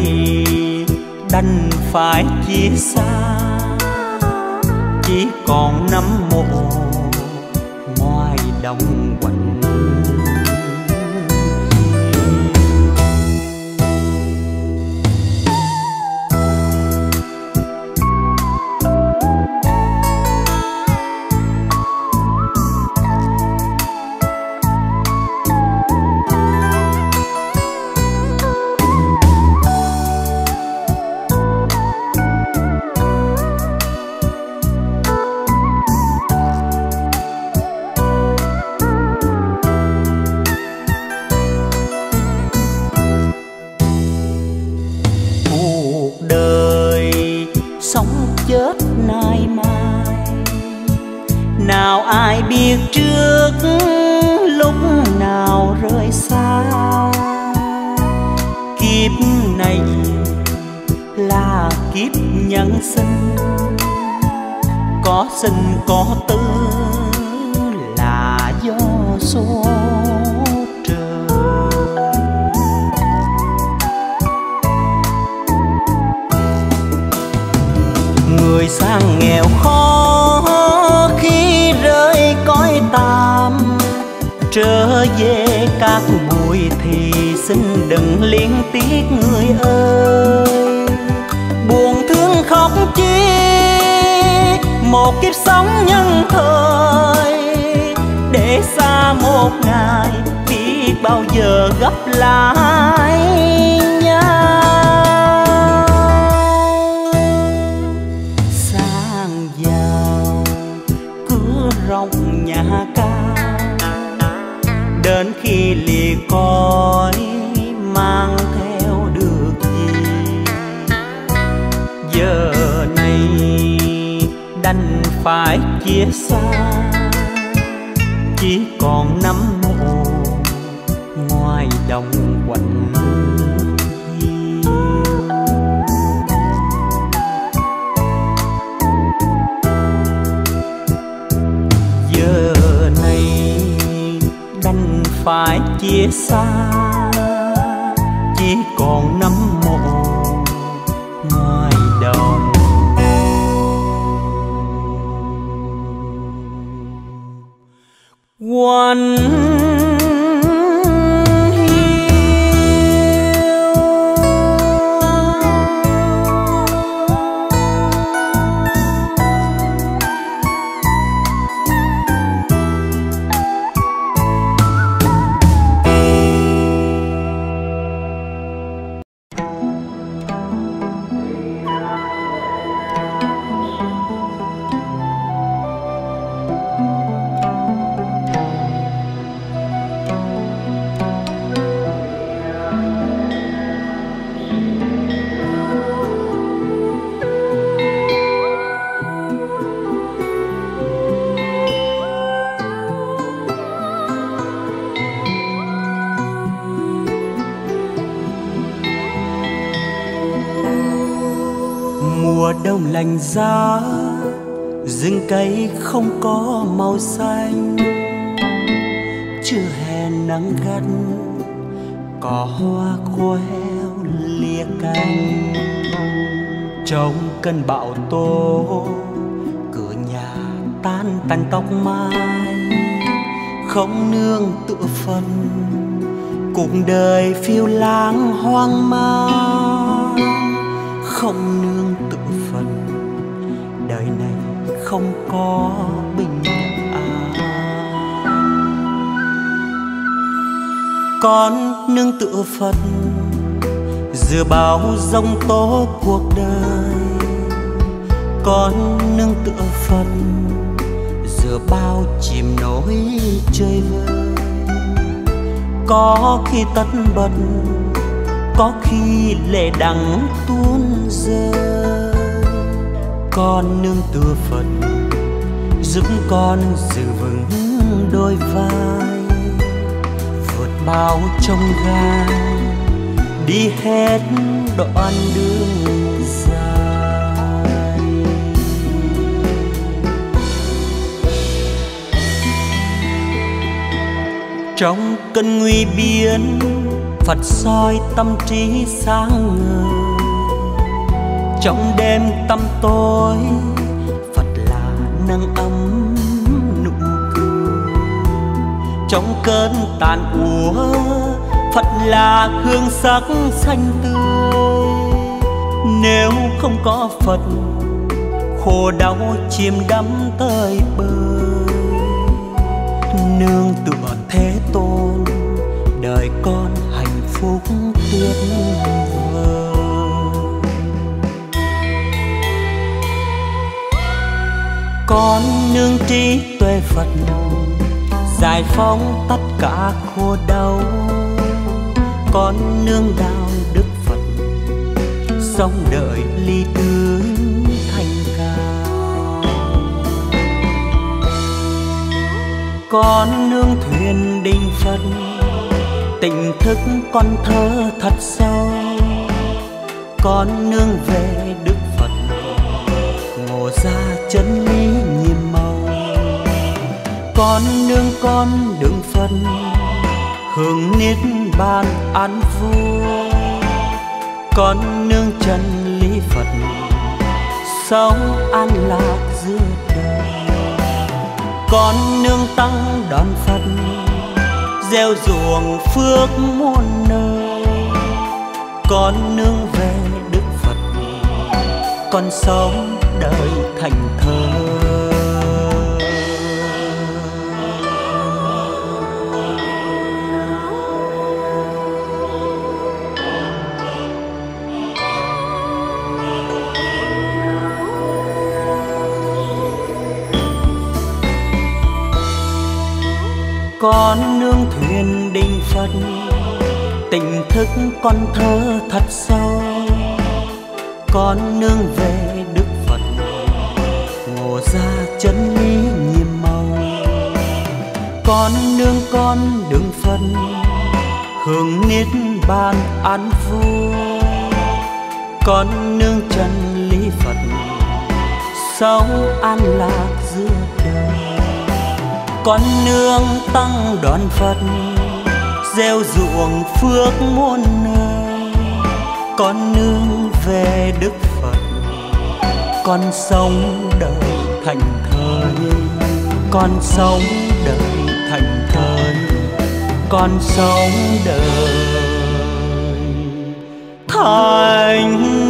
đành phải chia xa, chỉ còn năm một đông quạnh. Giá rừng cây không có màu xanh, chưa hè nắng gắt cỏ hoa khô héo lìa cành. Trong cơn bão tố cửa nhà tan tành tóc mai, không nương tựa phần cuộc đời phiêu lãng hoang mang. Không nương tựa phần đời này không có bình an. Con nương tựa Phật dựa bao giông tố cuộc đời, con nương tựa Phật dựa bao chìm nổi chơi vơi. Có khi tất bật, có khi lệ đắng tuôn rơi, con nương tựa Phật giúp con giữ vững đôi vai, vượt bao chông gai đi hết đoạn đường dài. Trong cơn nguy biến Phật soi tâm trí sáng ngời, trong đêm tăm tối Phật là nắng ấm nụ cười. trong cơn tàn úa. Phật là hương sắc xanh tươi, nếu không có Phật khổ đau chìm đắm tơi bời. Nương tựa Thế Tôn, đời con hạnh phúc tuyệt vời. Con nương trí tuệ Phật, giải phóng tất cả khổ đau. Con nương đạo đức Phật, sống đời ly tướng thanh cao. Con nương thuyền đình Phật, tỉnh thức con thơ thật sâu. Con nương về đức Phật, ngộ ra chân lý nhiệm màu. Con nương con đường Phật, hưởng niết bàn an vui. Con nương chân lý Phật, sống an lạc giữa đời. Con nương tăng đón Phật, gieo ruộng phước muôn nơi. Con nương về đức Phật, con sống đời thành thơ. Con nương thuyền đình Phật, tỉnh thức con thơ thật sâu. Con nương về đức Phật, ngộ ra chân lý nhiệm màu. Con nương con đường Phật, hưởng niết bàn an vui. Con nương chân lý Phật, sống an lạc giữa đời. Con nương tăng đoàn Phật, gieo ruộng phước muôn nơi. Con nương về đức Phật, con sống đời thành thời. Con sống đời thành thời. Con sống đời thành thời.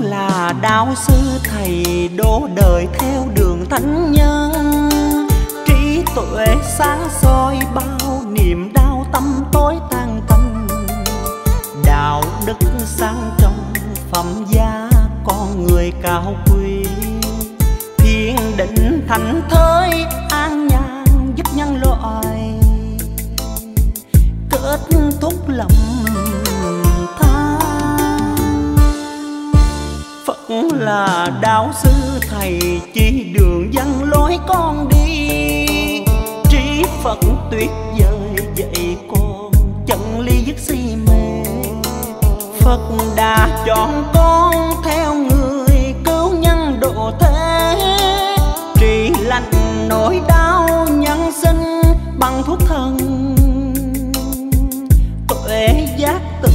Là đạo sư thầy đổ đời theo đường thánh nhân, trí tuệ sáng soi bao niềm đau tâm tối tan tành. Đạo đức sáng trong phẩm giá con người cao quý, thiên định thành thới an nhàn giúp nhân loại kết thúc lòng. Là đạo sư thầy chỉ đường dẫn lối con đi, trí Phật tuyệt vời dạy con chân lý dứt si mê. Phật đã chọn con theo người cứu nhân độ thế, trị lành nỗi đau nhân sinh bằng thuốc thần tuệ giác tự.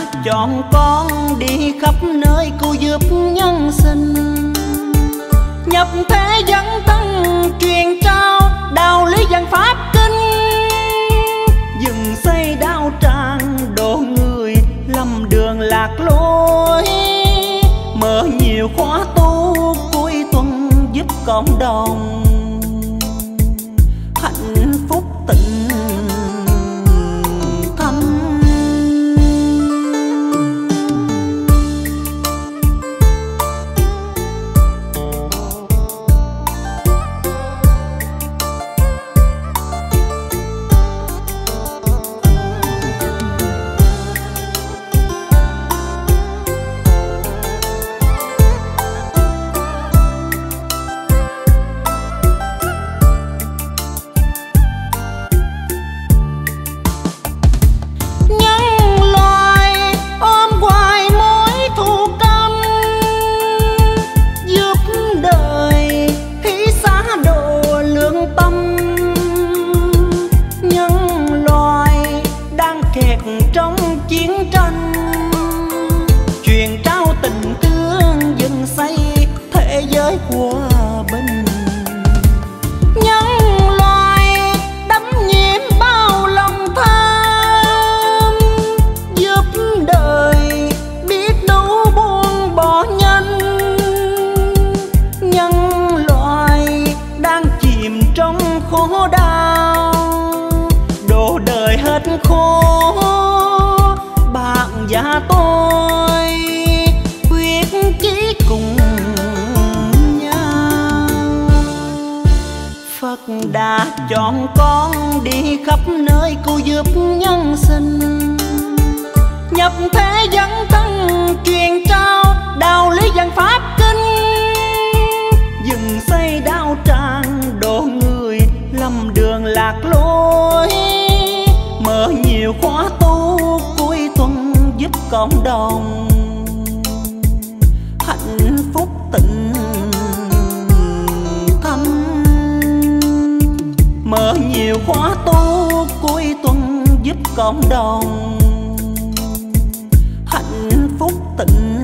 đã chọn con đi khắp nơi cứu giúp nhân sinh, nhập thế dân tăng truyền trao đạo lý văn pháp kinh, dừng xây đạo tràng độ người lầm đường lạc lối, mở nhiều khóa tu cuối tuần giúp cộng đồng hạnh phúc tịnh. Đã chọn con đi khắp nơi cứu giúp nhân sinh, nhập thế dân tăng truyền trao đạo lý văn pháp kinh, dừng xây đạo tràng độ người lầm đường lạc lối, mở nhiều khóa tu cuối tuần giúp cộng đồng hạnh phúc tịnh. Mở nhiều khóa tu cuối tuần giúp cộng đồng hạnh phúc tịnh.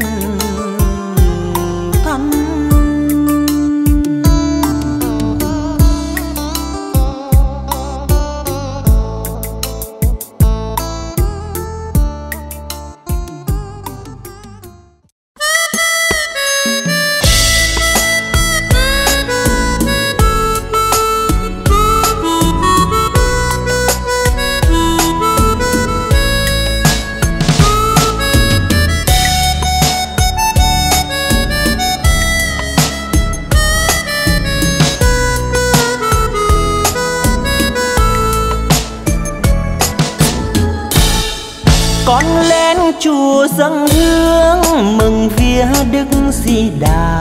Chùa dâng hương mừng vía Đức Di Đà,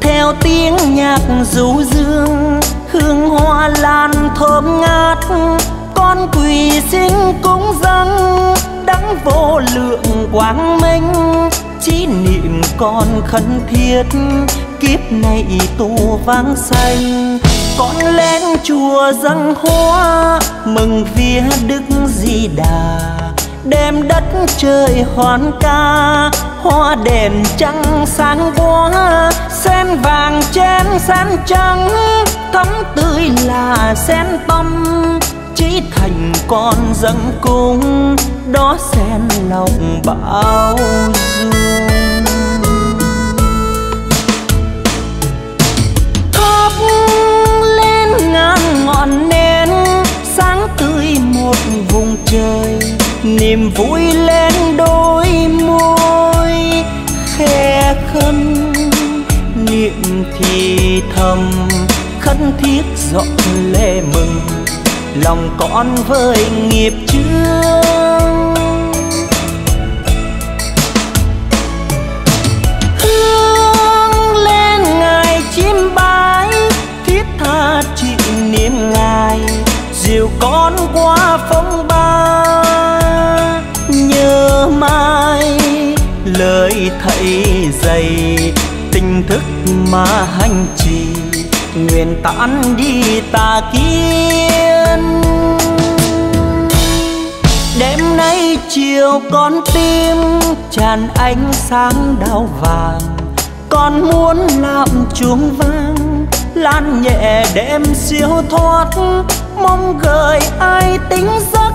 theo tiếng nhạc du dương hương hoa lan thơm ngát, con quỳ xin cúng dâng đấng vô lượng quang minh, chí niệm con khẩn thiết kiếp này tu vang sanh. Con lên chùa dâng hoa mừng vía Đức Di Đà, đêm đất trời hoan ca, hoa đèn trăng sáng quá, sen vàng trên sen trắng, thắm tươi là sen tâm, chí thành con dâng cung, đó sen lòng bao dung. Thắp lên ngàn ngọn nến, sáng tươi một vùng trời, niềm vui lên đôi môi khe khấn, niệm thì thầm khấn thiết dọn lễ mừng, lòng con với nghiệp chướng. Hương lên ngài chiêm bái, thiết tha chịu niệm ngài, dìu con qua phong ba, nhớ mãi lời thầy dạy, tình thức mà hành trì, nguyện tán đi tà kiến. Đêm nay chiều con tim tràn ánh sáng đao vàng, con muốn làm chuông vang lan nhẹ đêm siêu thoát, mong gợi ai tỉnh giấc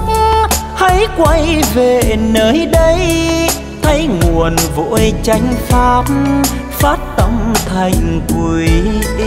hãy quay về nơi đây, thấy nguồn vội chánh pháp phát tâm thành quy y.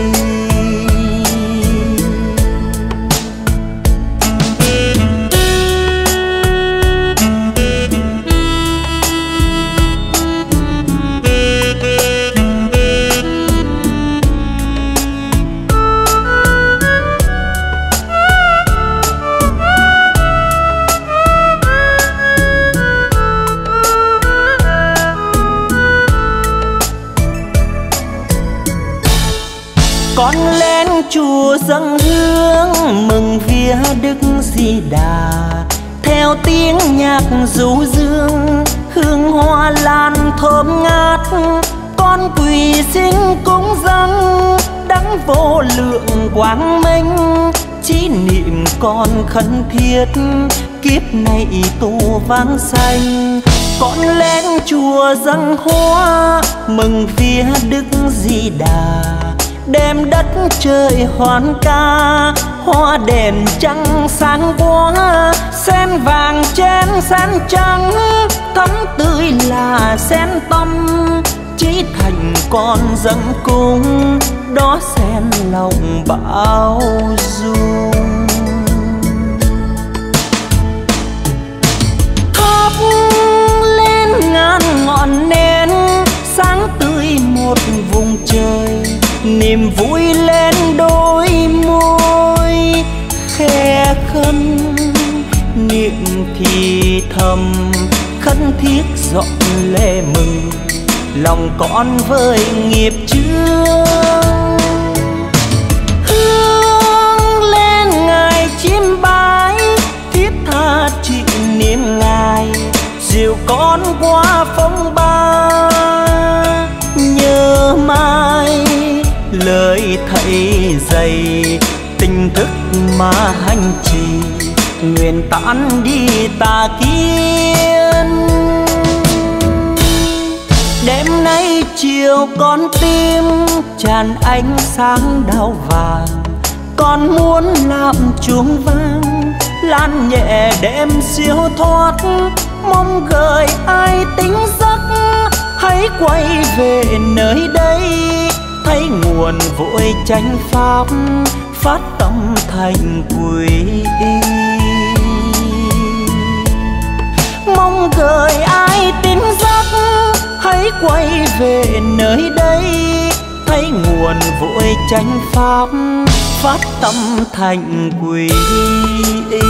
Con lên chùa dâng hương mừng vía Đức Di Đà, theo tiếng nhạc du dương hương hoa lan thơm ngát, con quỳ xin cúng dâng đấng vô lượng quang minh, chí niệm con khẩn thiết kiếp này tu vang xanh. Con lên chùa dâng hoa mừng vía Đức Di Đà, đêm đất trời hoan ca hoa đèn trăng sáng quá, sen vàng trên sen trắng thắm tươi là sen tâm, chí thành con dâng cung đó sen lòng bao dung. Thắp lên ngàn ngọn nến sáng tươi một vùng trời, niềm vui lên đôi môi khe khấn, niệm thì thầm khấn thiết giọng lễ mừng, lòng con với nghiệp chướng. Hương lên ngài chiêm bái thiết tha trị niệm ngài, dìu con qua phong ba nhớ mai, lời thầy dày tình thức mà hành trì, nguyện tán đi tà kiến. Đêm nay chiều con tim tràn ánh sáng đao vàng, con muốn làm chuông vang lan nhẹ đêm siêu thoát, mong gợi ai tỉnh giấc hãy quay về nơi đây, thấy nguồn vội chánh pháp phát tâm thành quy y. Mong gợi ai tỉnh giấc hãy quay về nơi đây, thấy nguồn vội chánh pháp phát tâm thành quy y.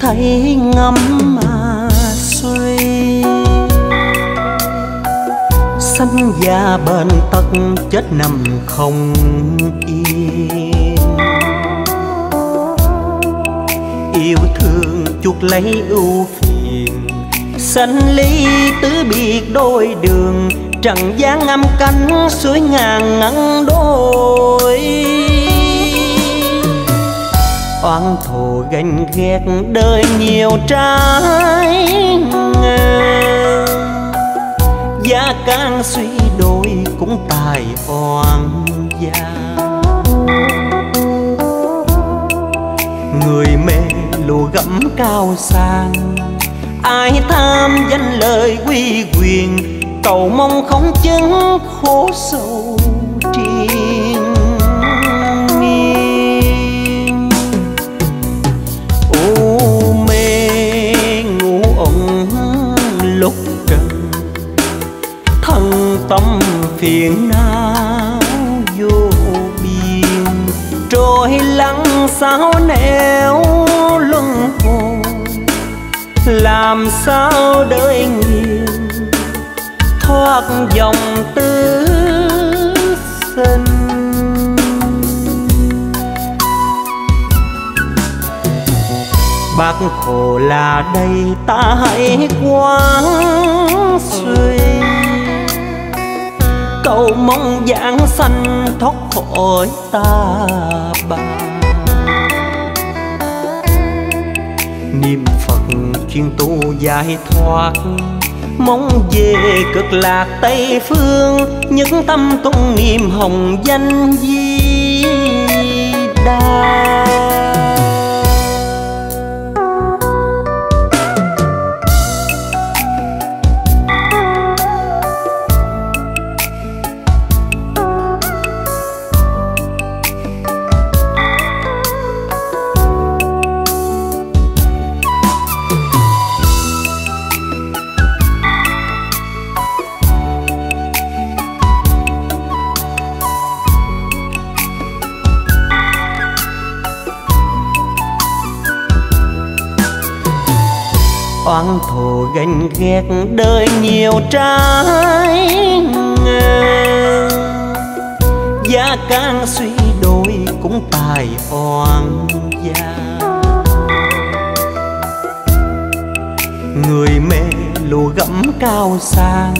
Thấy ngắm mà xuôi sanh già bệnh tật chết nằm không yên, yêu thương chuộc lấy ưu phiền, sanh ly tứ biệt đôi đường, trần gian âm cánh suối ngàn ngăn đôi. Oán thù ganh ghét đời nhiều trái ngang, giá càng suy đôi cũng tài oan gia. Người mê lùa gẫm cao sang, ai tham danh lợi uy quyền, cầu mong không chứng khổ sầu triền miên. U mê ngủ ẩn lúc cần thân tâm phiền não vô biên, trôi lắng sao nẻo luân hồi, làm sao đời nghiêng thoát dòng tứ sinh. Bác khổ là đây ta hãy quán suy, cầu mong vãng sanh thoát khỏi ta bà. Niệm Phật chuyên tu giải thoát, mong về cực lạc Tây Phương, những tâm tung niệm hồng danh Di Đà. Oán thù ganh ghét đời nhiều trái ngang, gia càng suy đôi cũng tài oan gia. Người mê lùa gẫm cao sang,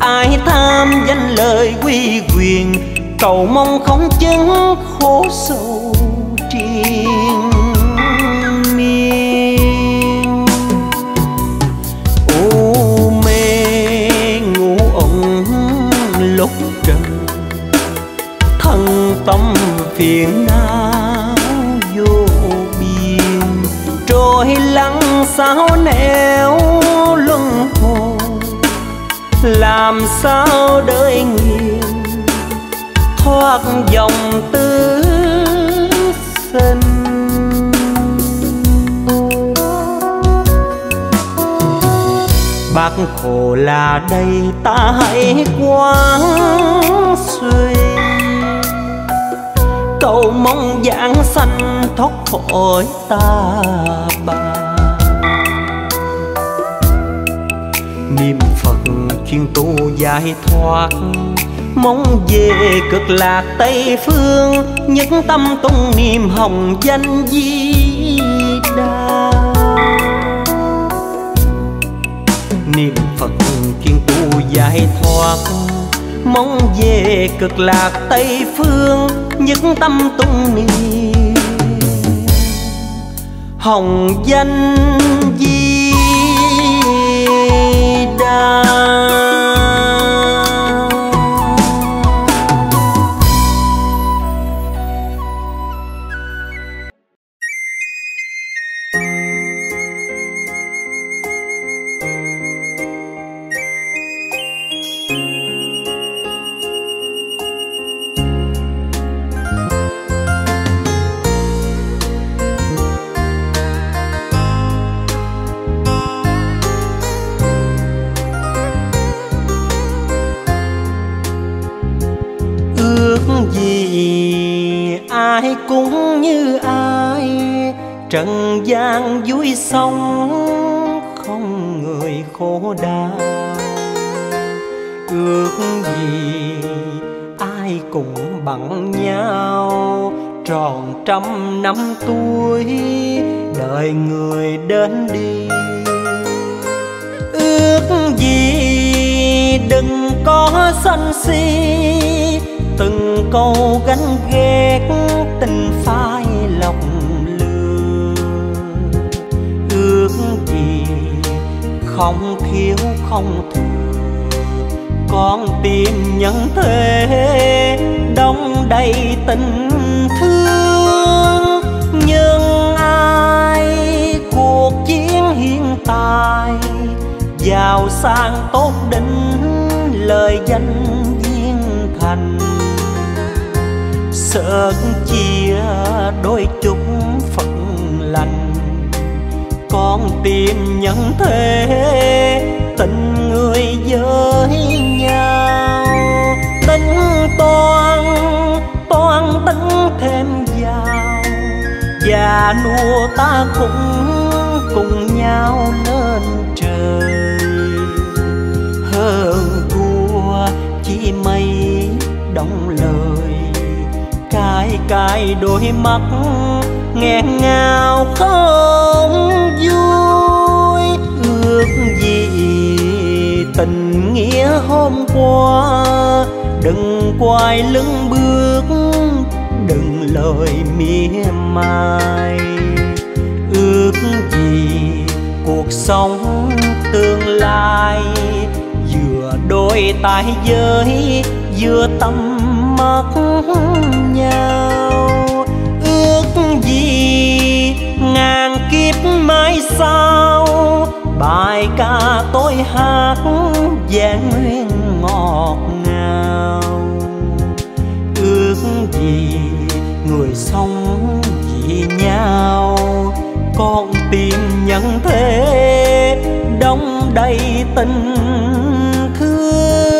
ai tham danh lời quy quyền, cầu mong không chứng khổ sầu triền. Tâm phiền não vô biên, trôi lắng sao nẻo luân hồi, làm sao đời nghiêng thoát dòng tứ sinh. Bác khổ là đây ta hãy quán suy, cầu mong vãng sanh thoát khỏi ta bà. Niệm Phật chuyên tu giải thoát, mong về cực lạc Tây Phương, những tâm tung niệm hồng danh Di Đà. Niệm Phật chuyên tu giải thoát, mong về cực lạc Tây Phương, những tâm tung niệm hồng danh Di Đà. Trần gian vui sống không người khổ đau, ước gì ai cũng bằng nhau, tròn 100 năm tuổi đời người đến đi. Ước gì đừng có sân si, từng câu ganh ghét tình phai lòng. Không thiếu không thừa, con tim nhân thế đông đầy tình thương. Nhưng ai cuộc chiến hiện tại giàu sang tốt đỉnh, lời danh viên thành. Sơn chia đôi chúng phận lành, con tim nhân thế tình người với nhau. Tính toan tính thêm giàu, già nua ta cũng cùng nhau lên trời. Hơn thua chỉ mây đồng lời, cái đôi mắt nghẹn ngào không vui. Ước gì tình nghĩa hôm qua, đừng quay lưng bước, đừng lời mỉa mai. Ước gì cuộc sống tương lai, vừa đôi tay với vừa tâm mắt nhau. Ước gì ngàn kiếp mãi sau, bài ca tôi hát vang nguyên ngọt ngào. Ước gì người sống vì nhau, con tim nhân thế đong đầy tình thương.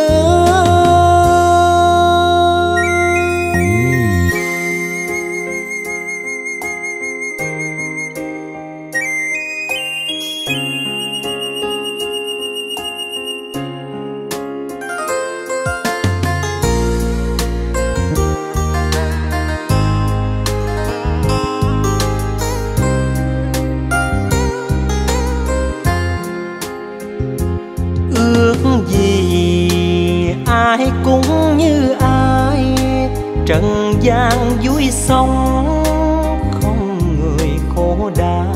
Ai cũng như ai, trần gian vui sống không người khổ đau.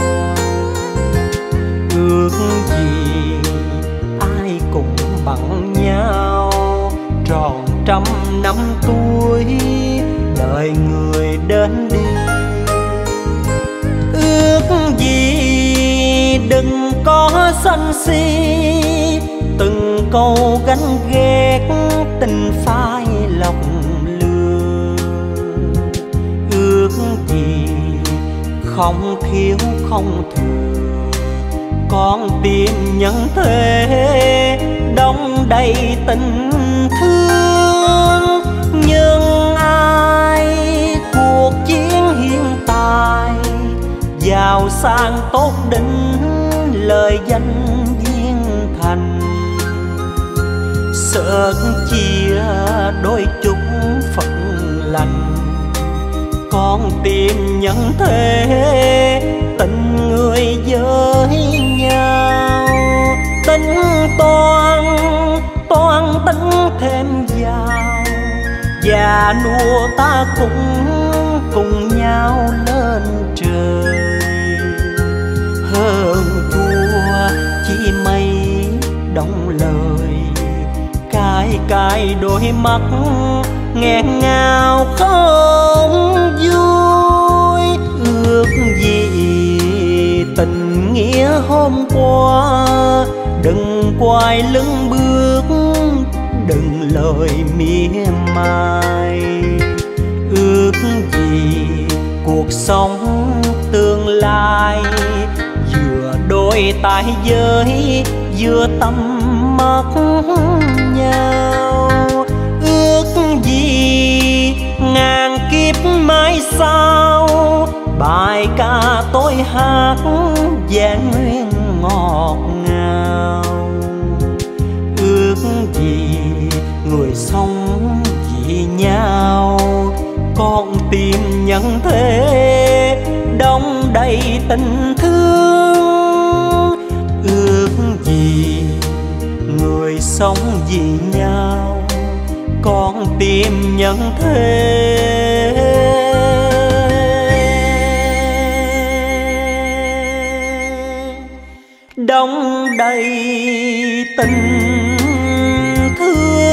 Ước gì ai cũng bằng nhau, tròn 100 năm tuổi đời người đến đi. Ước gì đừng có sân si, từng câu gánh ghét tình phai lòng lừa. Ước gì không thiếu không thừa, con tim nhân thế đong đầy tình thương. Nhưng ai cuộc chiến hiện tại, giàu sang tốt đỉnh, lời danh viên thành. Sơn chia đôi chúng phận lành, con tim nhân thế tình người với nhau. Tính toan tính thêm giàu, già nua ta cũng cùng nhau lên trời. Hơn thua chỉ mây đồng lời, cái đôi mắt nghẹn ngào không vui. Ước gì tình nghĩa hôm qua, đừng quay lưng bước, đừng lời mỉa mai. Ước gì cuộc sống tương lai, vừa đôi tay với vừa tâm mắt nhau. Ước gì ngàn kiếp mãi sau, bài ca tôi hát vang nguyên ngọt ngào. Ước gì người sống vì nhau, con tim nhân thế đong đầy tình thương. Ước gì người sống vì nhau, con tim nhân thế đong đầy tình thương.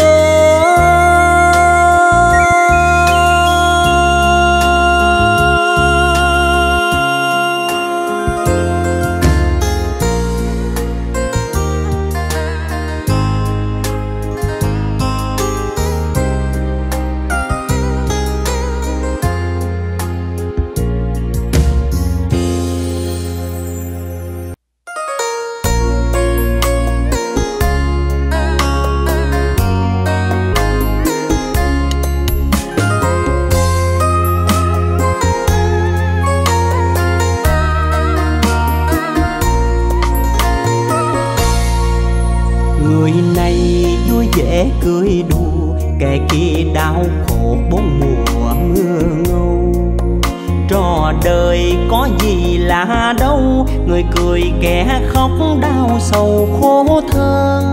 này vui vẻ cười đùa, kẻ kia đau khổ bốn mùa mưa ngâu. Trò đời có gì lạ đâu, người cười kẻ khóc đau sầu khổ thân.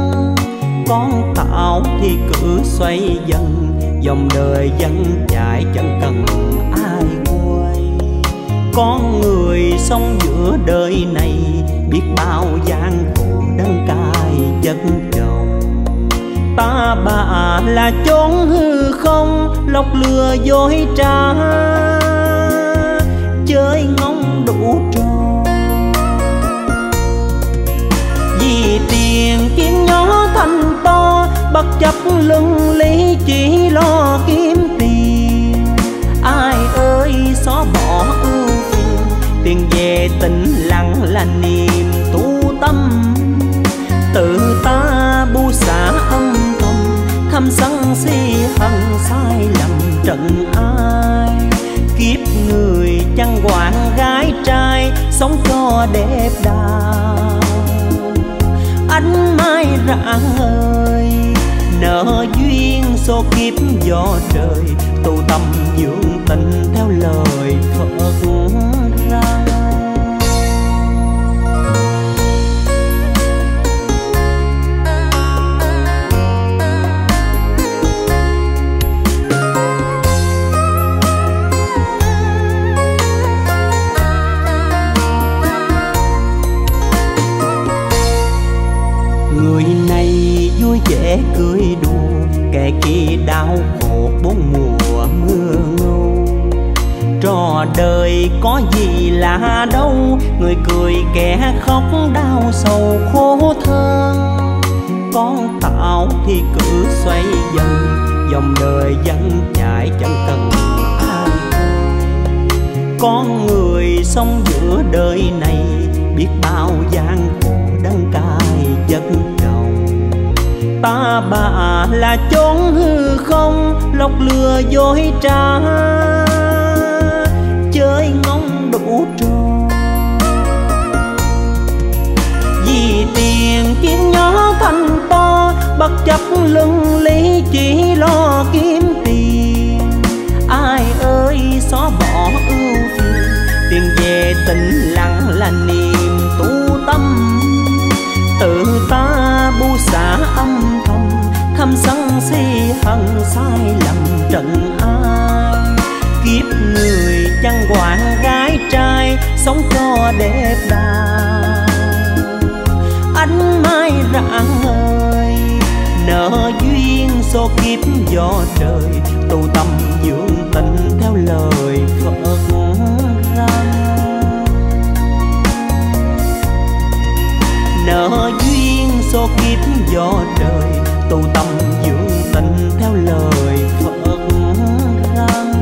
Con tạo thì cứ xoay dần, dòng đời vẫn chạy chẳng cần ai quay. Con người sống giữa đời này, biết bao gian khổ đắng cay chất chồng. Ta bà là chốn hư không, lọc lừa dối trá, chơi ngóng đủ trò. Vì tiền kiếm nhỏ thành to, bất chấp luân lý chỉ lo kiếm tiền. Ai ơi xóa bỏ ưu phiền, tiền về tĩnh lặng là niềm tu tâm. Tự ta bu xả âm thầm, tham sân si hận sai lầm trận ai. Kiếp người chăn quản gái trai, sống cho đẹp đào. Ánh mai rạng ơi, nợ duyên số kiếp do trời, tu tâm dưỡng tình theo lời Phật ra. Người này vui vẻ cười đùa, kẻ kia đau khổ bốn mùa mưa ngâu. Trò đời có gì lạ đâu, người cười kẻ khóc đau sầu khổ thân. Con tạo thì cứ xoay dần, dòng đời vẫn chạy chẳng cần ai. Con người sống giữa đời này, biết bao gian khổ đắng cay chất chồng. Ta bà là chốn hư không, lọc lừa dối trá, chơi ngóng đủ trò. Vì tiền kiếm nhỏ thành to, bất chấp luân lý chỉ lo kiếm tiền. Ai ơi xóa bỏ ưu phiền, tiền về tĩnh lặng là niềm tu tâm. Tự ta bu xả âm thầm, tham sân si hận sai lầm trận ai. Kiếp người chăn quản gái trai, sống cho đẹp đào. Ánh mai rạng ơi, nợ duyên số kiếp do trời, tu tâm dưỡng tình theo lời Phật ra. Nợ duyên số kiếp do trời, tu tâm dưỡng tình theo lời Phật răng.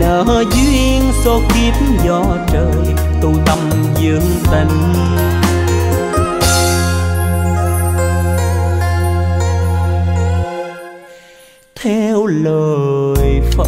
Nợ duyên số kiếp do trời, tu tâm dưỡng tình theo lời Phật.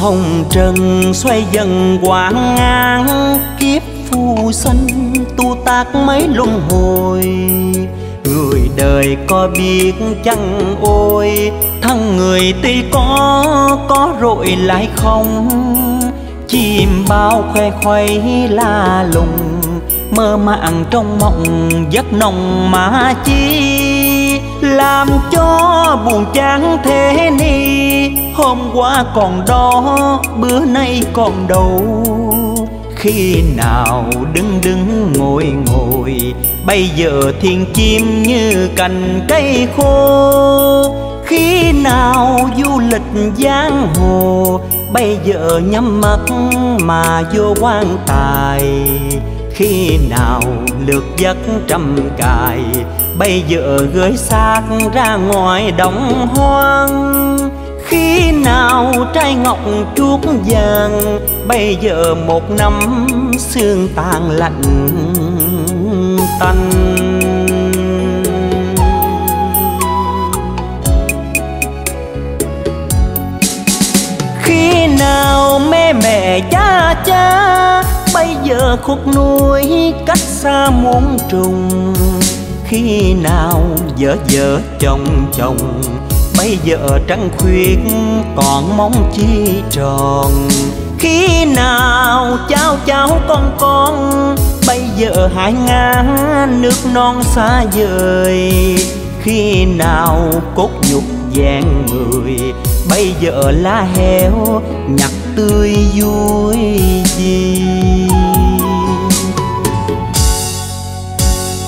Hồng trần xoay dần quảng ngang, kiếp phù sanh tu tác mấy luân hồi. Người đời có biết chăng ôi, thân người tuy có rồi lại không. Chim bao khoe khoay la lùng, mơ màng trong mộng giấc nồng mà chi. làm cho buồn chán thế ni. Hôm qua còn đó, bữa nay còn đâu. Khi nào đứng đứng ngồi ngồi, bây giờ thiên chim như cành cây khô. Khi nào du lịch giang hồ, bây giờ nhắm mắt mà vô quan tài. Khi nào lược giấc trăm cài, bây giờ gửi xác ra ngoài đồng hoang. Khi nào trai ngọc chuốt vàng, bây giờ một năm xương tàn lạnh tanh. Khi nào mê mẹ cha cha, bây giờ khúc núi cách xa muôn trùng. Khi nào vợ vợ chồng chồng, bây giờ trăng khuyết còn mong chi tròn. Khi nào cháu cháu con, bây giờ hải ngang nước non xa vời. Khi nào cốt nhục vàng người, bây giờ lá heo nhặt tươi vui gì.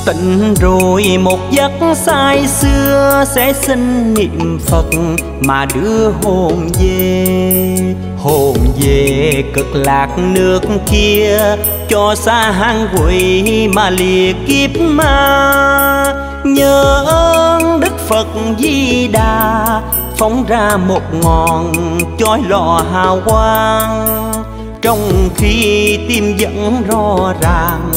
Tỉnh rồi một giấc say xưa, sẽ xin niệm Phật mà đưa hồn về. Hồn về cực lạc nước kia, cho xa hang quỷ mà lìa kiếp ma. Nhớ ơn Đức Phật Di Đà, phóng ra một ngọn chói lòa hào quang. Trong khi tim vẫn rõ ràng,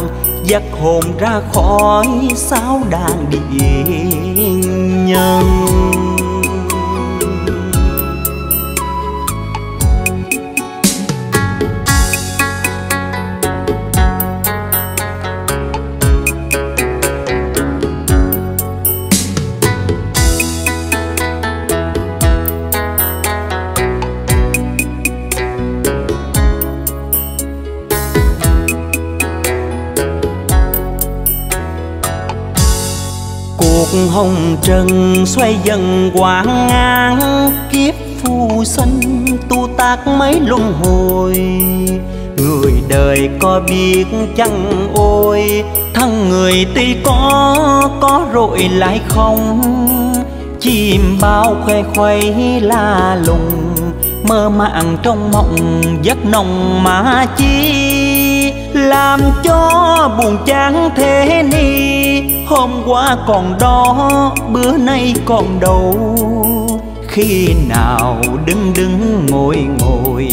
dắt hồn ra khỏi sáu đàn điện nhân. Hồng trần xoay dần quảng ngang, kiếp phù sanh tu tác mấy luân hồi. Người đời có biết chăng ôi, thân người tuy có rồi lại không. Chim bao khoe khoay la lùng, mơ màng trong mộng giấc nồng mà chi. Làm cho buồn chán thế ni, hôm qua còn đó, bữa nay còn đâu. Khi nào đứng đứng ngồi ngồi,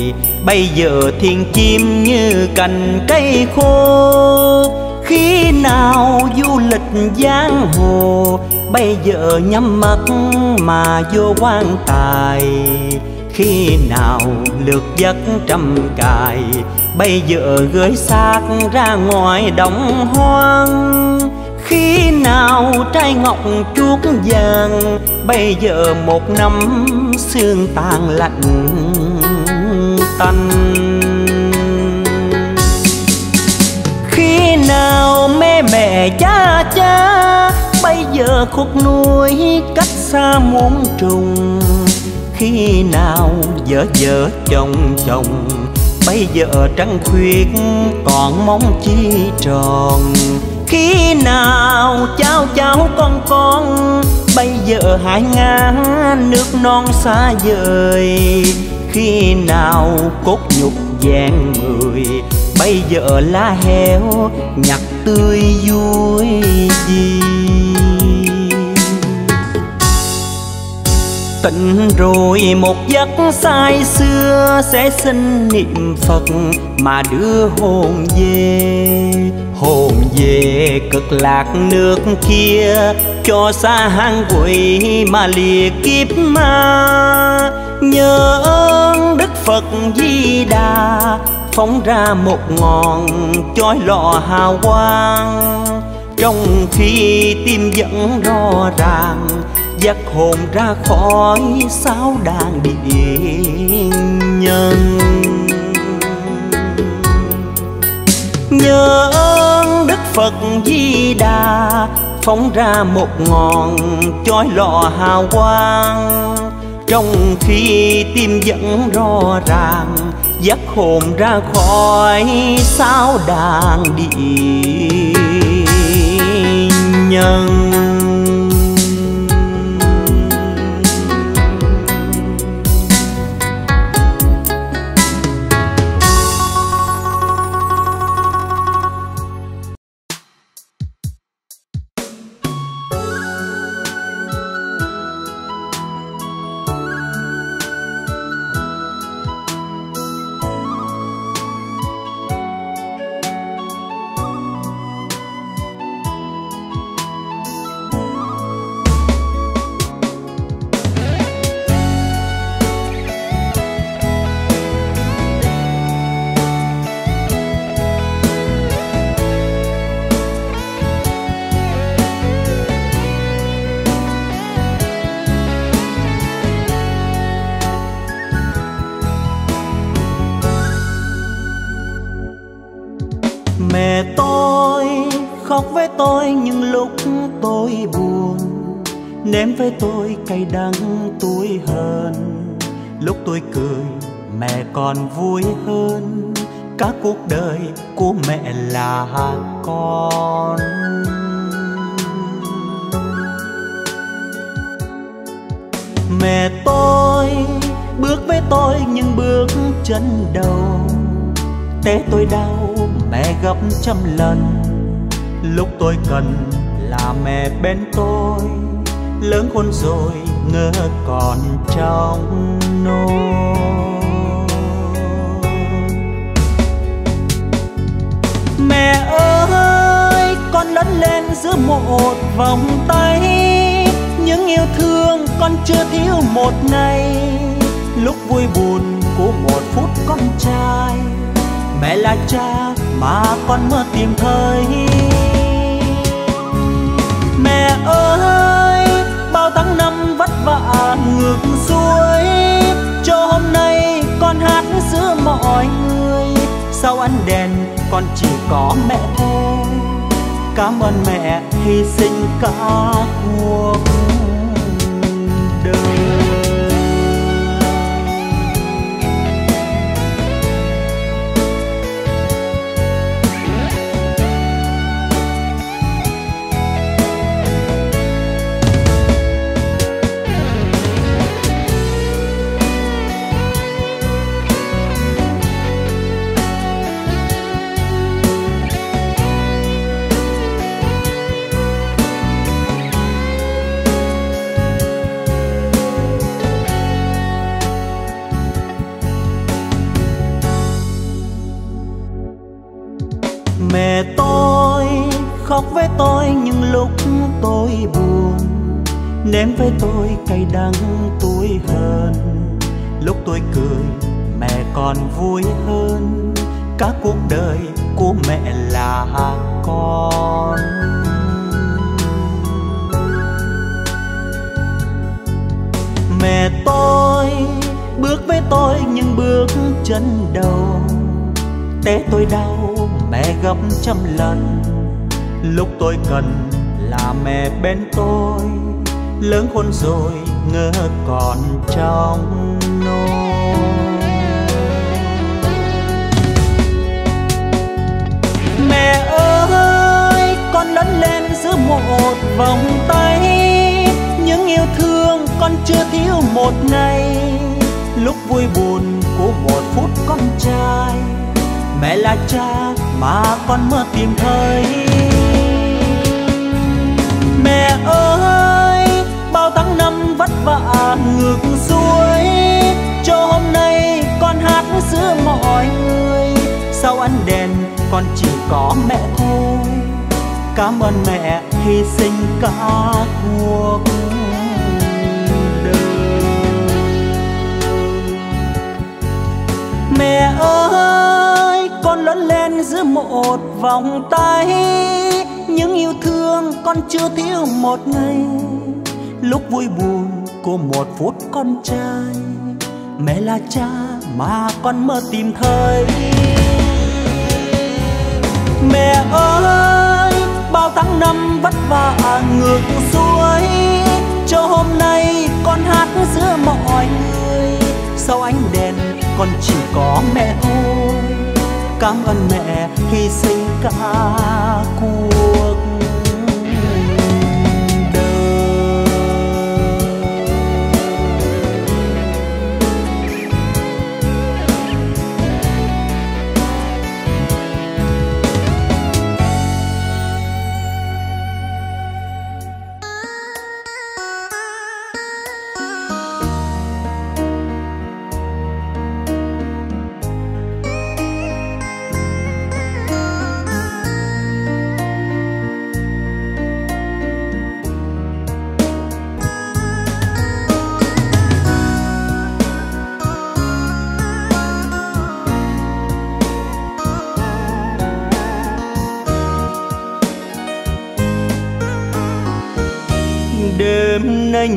bây giờ thiên chim như cành cây khô. Khi nào du lịch giang hồ, bây giờ nhắm mắt mà vô quan tài. Khi nào lược giấc trăm cài, bây giờ gửi xác ra ngoài đồng hoang. Khi nào trai ngọc chuốt vàng, bây giờ một năm xương tàn lạnh tanh. Khi nào mê mẹ cha cha, bây giờ khúc núi cách xa muôn trùng. Khi nào vợ vợ chồng chồng, bây giờ trăng khuyết còn mong chi tròn. Khi nào cháu cháu con, bây giờ hải ngang nước non xa vời. Khi nào cốt nhục vàng người, bây giờ lá heo nhặt tươi vui gì. Tỉnh rồi một giấc say xưa, sẽ xin niệm Phật mà đưa hồn về. Hồn về cực lạc nước kia, cho xa hang quỷ mà lìa kiếp ma. Nhớ ơn Đức Phật Di Đà, phóng ra một ngọn chói lòa hào quang. Trong khi tim vẫn rõ ràng, dắt hồn ra khỏi sáu đàn điện nhân. Nhớ ơn Đức Phật Di Đà, phóng ra một ngọn chói lòa hào quang, trong khi tim vẫn rõ ràng dắt hồn ra khỏi sao đàn địa nhân. Nếm với tôi cay đắng tôi hờn, lúc tôi cười mẹ còn vui hơn, cả cuộc đời của mẹ là con. Mẹ tôi bước với tôi những bước chân đầu, té tôi đau mẹ gấp trăm lần, lúc tôi cần là mẹ bên tôi. Lớn khôn rồi ngỡ còn trong nôi. Mẹ ơi, con lớn lên giữa một vòng tay, những yêu thương con chưa thiếu một ngày. Lúc vui buồn của một phút con trai, mẹ là cha mà con mơ tìm thấy. Mẹ ơi, bao tháng năm vất vả ngược xuôi, cho hôm nay con hát giữa mọi người. Sau ánh đèn con chỉ có mẹ thôi, cảm ơn mẹ hy sinh cả cuộc đời. Khóc với tôi những lúc tôi buồn, nếm với tôi cay đắng tôi hờn, lúc tôi cười mẹ còn vui hơn, cả cuộc đời của mẹ là con. Mẹ tôi bước với tôi những bước chân đầu, té tôi đau mẹ gấp trăm lần, lúc tôi cần là mẹ bên tôi. Lớn khôn rồi ngỡ còn trong nôi. Mẹ ơi, con lớn lên giữa một vòng tay, những yêu thương con chưa thiếu một ngày. Lúc vui buồn của một phút con trai, mẹ là cha mà con mơ tìm thấy. Mẹ ơi, bao tháng năm vất vả ngược xuôi, cho hôm nay con hát giữa mọi người. Sau ánh đèn con chỉ có mẹ thôi, cảm ơn mẹ hy sinh cả cuộc đời. Mẹ ơi, con lớn lên giữa một vòng tay, những yêu thương con chưa thiếu một ngày. Lúc vui buồn của một phút con trai, mẹ là cha mà con mơ tìm thấy. Mẹ ơi, bao tháng năm vất vả ngược xuôi. Cho hôm nay con hát giữa mọi người, sau ánh đèn con chỉ có mẹ thôi. Cảm ơn mẹ hy sinh cả cuộc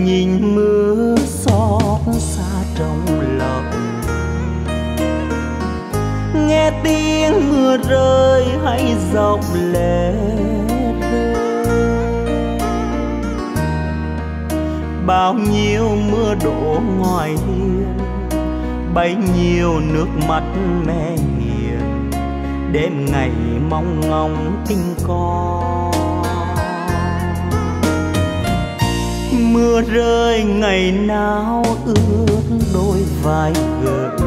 nhìn mưa xót xa trong lòng, nghe tiếng mưa rơi hãy giọng lệ rơi. Bao nhiêu mưa đổ ngoài hiên, bấy nhiêu nước mắt mẹ hiền, đêm ngày mong ngóng kinh con. Mưa rơi ngày nào ướt đôi vai gợi,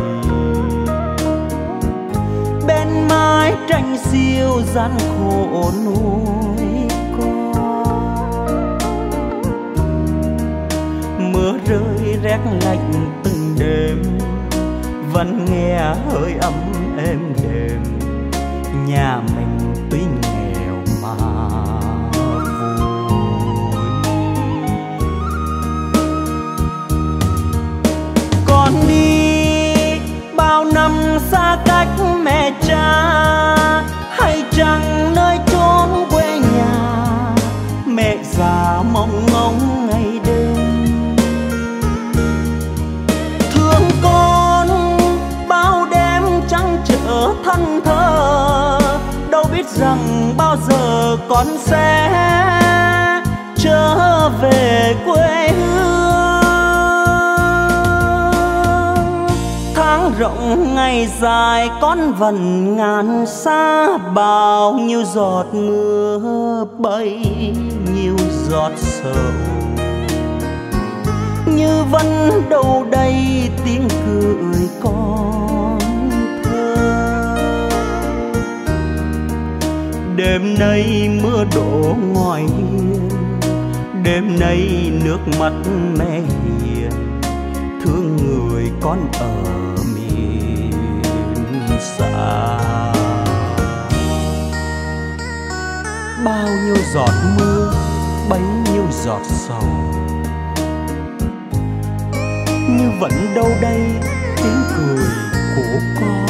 bên mái tranh xiêu gian khổ nuôi con. Mưa rơi rét lạnh từng đêm, vẫn nghe hơi ấm êm đềm. Nhà mình tuy nghèo mà con đi bao năm xa cách mẹ cha, hay chẳng nơi chốn quê nhà mẹ già mong ngóng ngày đêm. Thương con bao đêm trăng trở thân thơ, đâu biết rằng bao giờ con sẽ trở về quê hương. Tháng rộng ngày dài con vần ngàn xa, bao nhiêu giọt mưa bấy nhiêu giọt sầu. Như vẫn đâu đây tiếng cười con thơ. Đêm nay mưa đổ ngoài hiên, đêm nay nước mắt mẹ hiền, thương người con ở xa. Bao nhiêu giọt mưa, bấy nhiêu giọt sầu. Như vẫn đâu đây tiếng cười của con.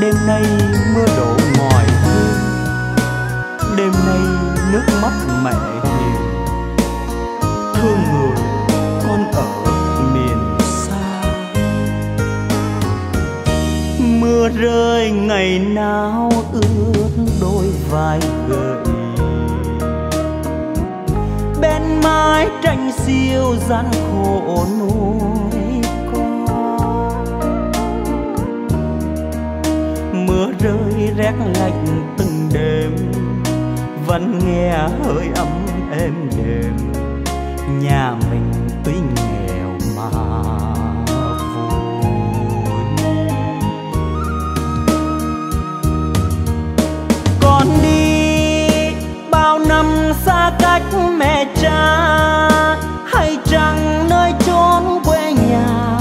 Đêm nay mưa đổ ngoài hiên, đêm nay nước mắt mẹ hiền, thương người con ở. Mưa rơi ngày nào ướt đôi vai gợi, bên mái tranh xiêu gian khổ nuôi con. Mưa rơi rét lạnh từng đêm, vẫn nghe hơi ấm êm đềm. Nhà mình tuy nghèo mà con đi bao năm xa cách mẹ cha, hay chẳng nơi chốn quê nhà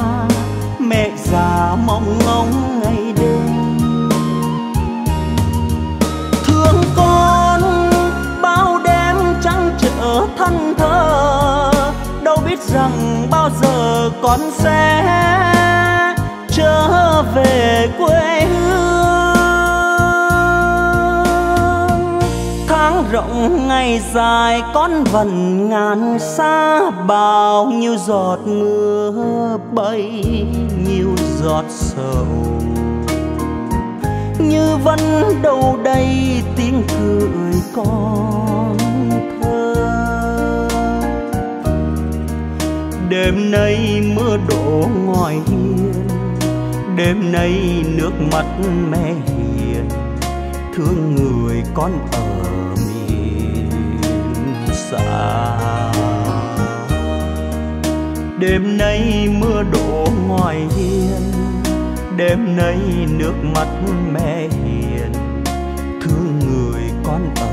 mẹ già mong ngóng ngày đêm. Thương con bao đêm trăng trở thân thơ, đâu biết rằng bao giờ con sẽ trở về quê hương. Tháng rộng ngày dài con vần ngàn xa, bao nhiêu giọt mưa bấy nhiêu giọt sầu. như vẫn đâu đây tiếng cười con thơ. Đêm nay mưa đổ ngoài hiên, đêm nay nước mắt mẹ hiền thương người con ở miền xa. Đêm nay mưa đổ ngoài hiên, đêm nay nước mắt mẹ hiền thương người con ở